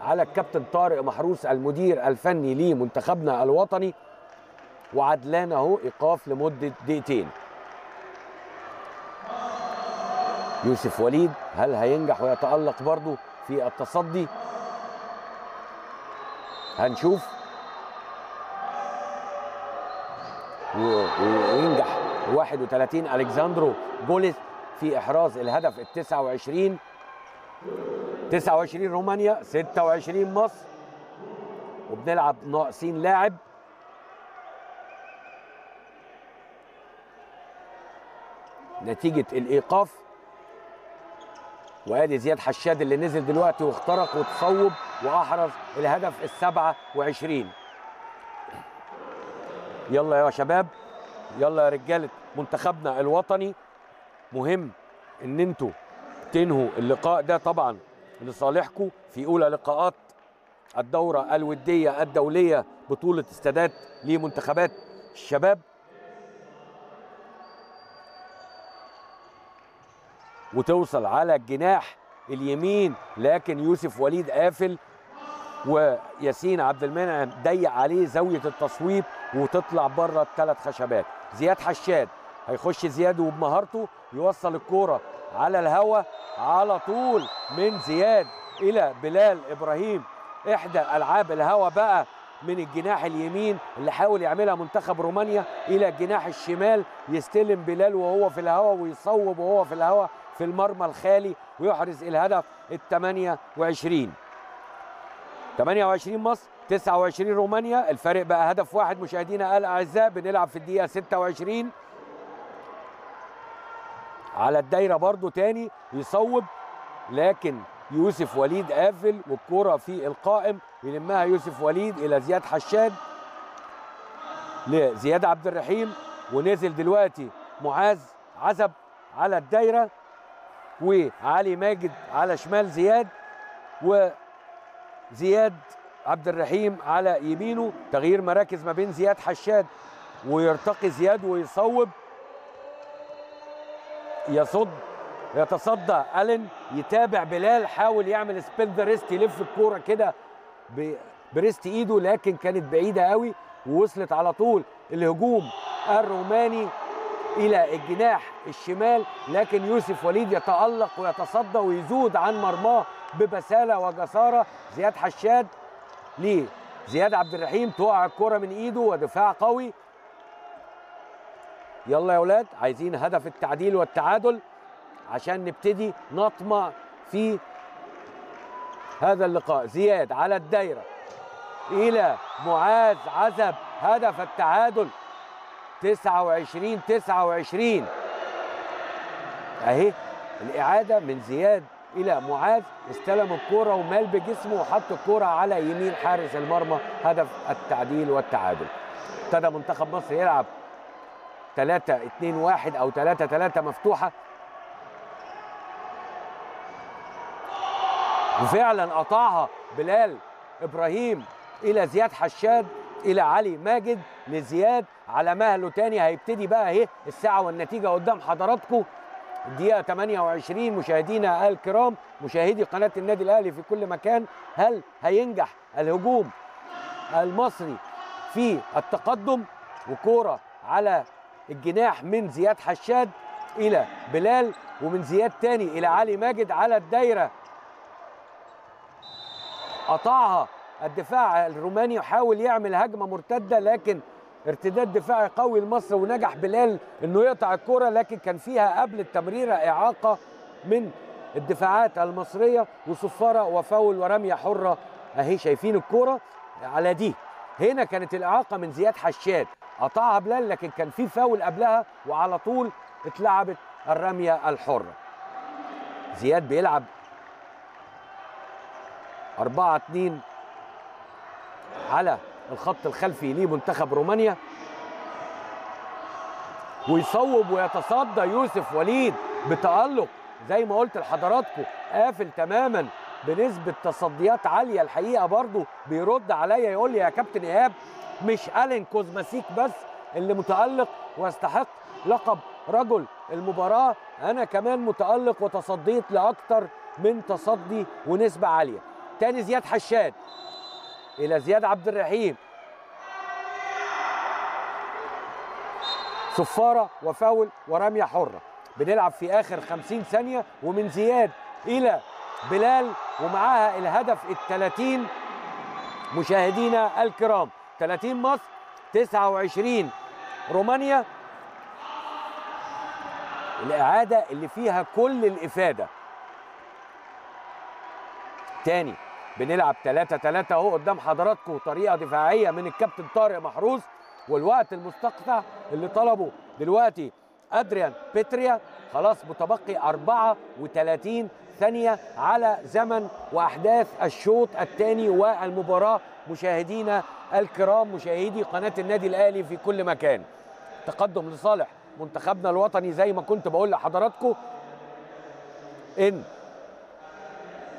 على الكابتن طارق محروس المدير الفني لمنتخبنا الوطني. وعدلان أهو إيقاف لمدة دقيقتين. يوسف وليد هل هينجح ويتألق برضه في التصدي؟ هنشوف وينجح. واحد وثلاثين ألكساندرو جوليس في إحراز الهدف ال تسعة وعشرين. تسعة وعشرين رومانيا، ستة وعشرين مصر، وبنلعب ناقصين لاعب. نتيجة الإيقاف، وأدي زياد حشاد اللي نزل دلوقتي واخترق وتصوب وأحرز الهدف ال سبعة وعشرين. يلا يا شباب، يلا يا رجالة منتخبنا الوطني، مهم إن أنتوا تنهوا اللقاء ده طبعا لصالحكم في أولى لقاءات الدورة الودية الدولية بطولة استادات لمنتخبات الشباب. وتوصل على الجناح اليمين، لكن يوسف وليد قافل وياسين عبد المنعم ضيق عليه زاوية التصويب وتطلع بره الثلاث خشبات. زياد حشاد هيخش زياد وبمهارته يوصل الكورة على الهوا على طول من زياد إلى بلال إبراهيم. إحدى ألعاب الهوا بقى من الجناح اليمين اللي حاول يعملها منتخب رومانيا إلى الجناح الشمال، يستلم بلال وهو في الهوا ويصوب وهو في الهوا في المرمى الخالي ويحرز الهدف ال ثمانية وعشرين. ثمانية وعشرين مصر، تسعة وعشرين رومانيا، الفرق بقى هدف واحد. مشاهدينا الأعزاء بنلعب في الدقيقة ستة وعشرين على الدايرة برضو تاني، يصوب لكن يوسف وليد قافل والكرة في القائم، يلمها يوسف وليد إلى زياد حشاد لزياد عبد الرحيم، ونزل دلوقتي معاذ عزب على الدايرة وعلي ماجد على شمال زياد وزياد عبد الرحيم على يمينه. تغيير مراكز ما بين زياد حشاد، ويرتقي زياد ويصوب، يصد يتصدى ألين، يتابع بلال، حاول يعمل سبين ذا ريست، يلف الكوره كده بريست ايده لكن كانت بعيده قوي ووصلت على طول. الهجوم الروماني الى الجناح الشمال، لكن يوسف وليد يتألق ويتصدى ويزود عن مرماه ببساله وجساره. زياد حشاد لزياد عبد الرحيم، تقع الكوره من ايده ودفاع قوي. يلا يا اولاد، عايزين هدف التعديل والتعادل عشان نبتدي نطمع في هذا اللقاء. زياد على الدايرة إلى معاذ عزب، هدف التعادل. تسعة وعشرين تسعة وعشرين أهي الإعادة من زياد إلى معاذ، استلم الكرة ومال بجسمه وحط الكرة على يمين حارس المرمى، هدف التعديل والتعادل. ابتدى منتخب مصر يلعب ثلاثة اثنين واحد أو ثلاثة ثلاثة مفتوحة، وفعلا قطعها بلال ابراهيم الى زياد حشاد الى علي ماجد لزياد على مهله تاني. هيبتدي بقى اهي الساعه والنتيجه قدام حضراتكم. الدقيقه ثمانية وعشرين مشاهدينا الكرام، مشاهدي قناه النادي الاهلي في كل مكان، هل هينجح الهجوم المصري في التقدم؟ وكوره على الجناح من زياد حشاد الى بلال، ومن زياد تاني الى علي ماجد على الدايره، قطعها الدفاع الروماني وحاول يعمل هجمه مرتده لكن ارتداد دفاعي قوي لمصر، ونجح بلال انه يقطع الكره لكن كان فيها قبل التمريره اعاقه من الدفاعات المصريه وصفاره وفاول ورميه حره. اهي شايفين الكره على دي، هنا كانت الاعاقه من زياد حشاد، قطعها بلال لكن كان في فاول قبلها وعلى طول اتلعبت الرميه الحره. زياد بيلعب أربعة اثنين على الخط الخلفي لمنتخب رومانيا، ويصوب ويتصدى يوسف وليد بتألق زي ما قلت لحضراتكم، قافل تماما بنسبة تصديات عالية. الحقيقة برضو بيرد عليا يقول لي يا كابتن إيهاب، مش ألين كوزماسيك بس اللي متألق واستحق لقب رجل المباراة، أنا كمان متألق وتصديت لأكتر من تصدي ونسبة عالية. تاني زياد حشاد إلى زياد عبد الرحيم، صفارة وفاول ورمية حرة. بنلعب في آخر خمسين ثانية، ومن زياد إلى بلال ومعاها الهدف الثلاثين مشاهدينا الكرام. ثلاثين مصر، تسعة وعشرين رومانيا. الإعادة اللي فيها كل الإفادة. تاني بنلعب ثلاثة ثلاثة اهو قدام حضراتكم، طريقة دفاعية من الكابتن طارق محروس، والوقت المستقطع اللي طلبه دلوقتي أدريان بيتريا. خلاص متبقي أربعة وثلاثين ثانية على زمن وأحداث الشوط الثاني والمباراة. مشاهدينا الكرام، مشاهدي قناة النادي الأهلي في كل مكان، تقدم لصالح منتخبنا الوطني. زي ما كنت بقول لحضراتكم إن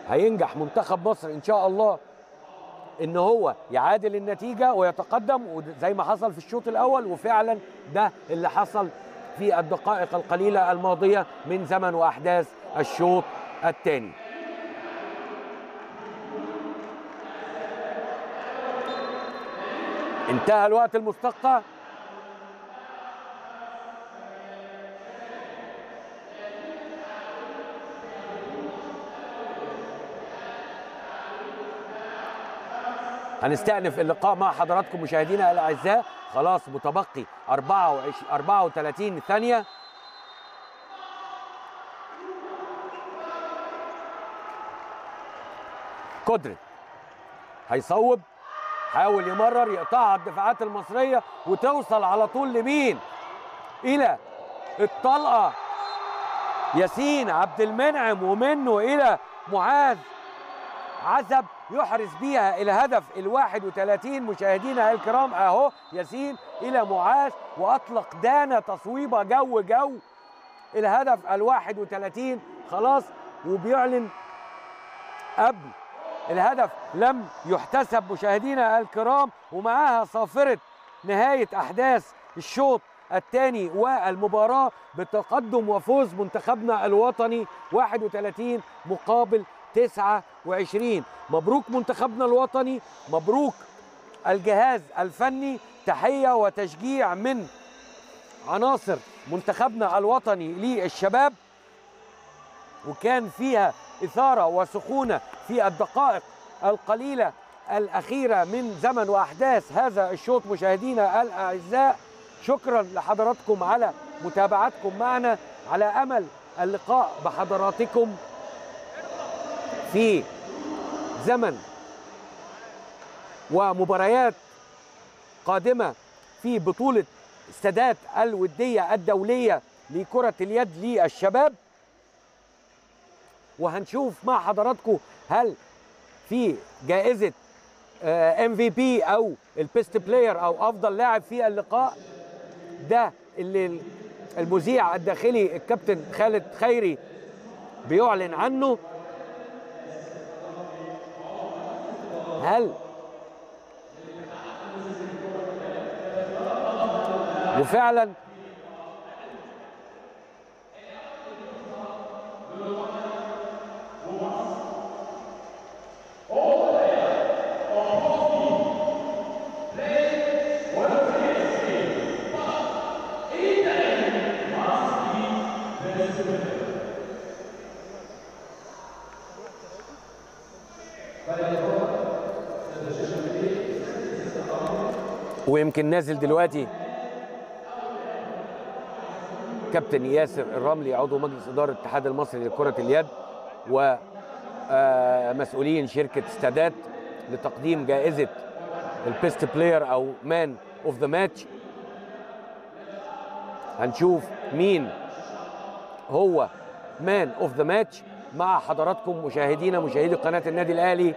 هينجح منتخب مصر إن شاء الله إن هو يعادل النتيجة ويتقدم، وزي ما حصل في الشوط الأول، وفعلا ده اللي حصل في الدقائق القليلة الماضية من زمن وأحداث الشوط الثاني. انتهى الوقت المستقطع. هنستأنف اللقاء مع حضراتكم مشاهدينا الأعزاء. خلاص متبقي أربعة وثلاثين ثانية. كودرين هيصوب، حاول يمرر، يقطعها الدفاعات المصرية وتوصل على طول لمين؟ إلى الطلقة ياسين عبد المنعم، ومنه إلى معاذ عزب يحرز بيها الهدف الواحد وثلاثين. مشاهدينا الكرام اهو ياسين الى معاذ، واطلق دانا تصويبه جو جو الهدف الواحد وثلاثين خلاص، وبيعلن قبل الهدف لم يحتسب. مشاهدينا الكرام، ومعاها صافره نهايه احداث الشوط الثاني والمباراه بتقدم وفوز منتخبنا الوطني واحد وثلاثين مقابل تسعة وعشرين. مبروك منتخبنا الوطني، مبروك الجهاز الفني، تحية وتشجيع من عناصر منتخبنا الوطني للشباب. وكان فيها إثارة وسخونة في الدقائق القليلة الأخيرة من زمن وأحداث هذا الشوط. مشاهدينا الأعزاء، شكرا لحضراتكم على متابعتكم معنا، على أمل اللقاء بحضراتكم في زمن ومباريات قادمة في بطولة استادات الودية الدولية لكرة اليد للشباب، وهنشوف مع حضراتكم هل في جائزة إم في بي أو البيست بلاير أو أفضل لاعب في اللقاء ده، اللي المذيع الداخلي الكابتن خالد خيري بيعلن عنه. هل وفعلا ويمكن نازل دلوقتي كابتن ياسر الرملي عضو مجلس إدارة الاتحاد المصري لكرة اليد ومسؤولين شركة استادات لتقديم جائزة البيست بلاير أو مان أوف ذا ماتش. هنشوف مين هو مان أوف ذا ماتش مع حضراتكم مشاهدينا مشاهدي قناة النادي الأهلي.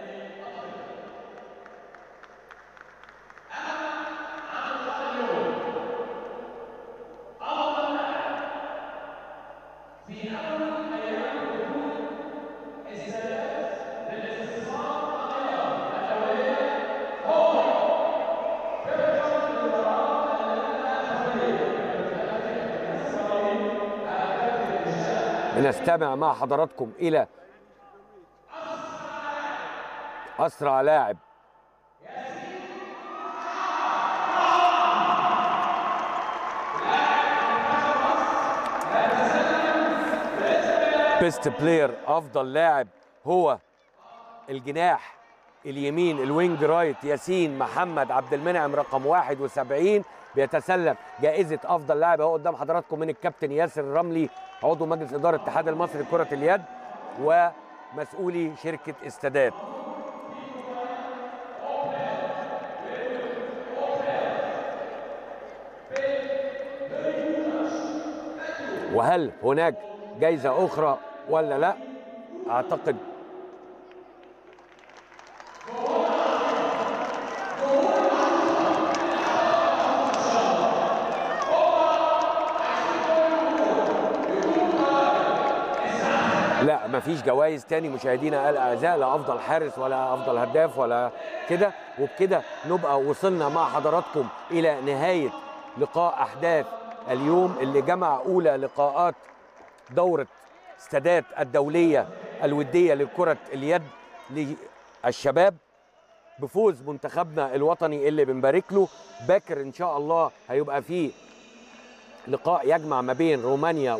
نستمع مع حضراتكم إلى أسرع لاعب بيست بلاير، أفضل لاعب، هو الجناح اليمين الوينج رايت ياسين محمد عبد المنعم رقم واحد وسبعين بيتسلم جائزه افضل لاعب اهو قدام حضراتكم من الكابتن ياسر الرملي عضو مجلس اداره الاتحاد المصري لكره اليد ومسؤولي شركه استادات. وهل هناك جائزه اخرى ولا لا؟ اعتقد لا، مفيش جوائز تاني مشاهدينا الاعزاء، لا افضل حارس ولا افضل هداف ولا كده. وبكده نبقى وصلنا مع حضراتكم الى نهايه لقاء احداث اليوم اللي جمع اولى لقاءات دوره استادات الدوليه الوديه لكره اليد للشباب بفوز منتخبنا الوطني اللي بنبارك له. باكر ان شاء الله هيبقى فيه لقاء يجمع ما بين رومانيا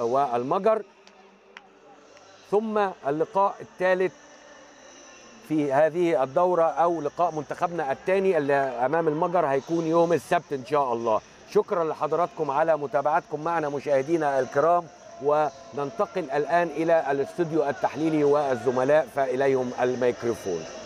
والمجر، ثم اللقاء الثالث في هذه الدورة أو لقاء منتخبنا الثاني اللي أمام المجر هيكون يوم السبت إن شاء الله. شكرا لحضراتكم على متابعتكم معنا مشاهدينا الكرام، وننتقل الآن إلى الاستوديو التحليلي والزملاء فإليهم الميكروفون.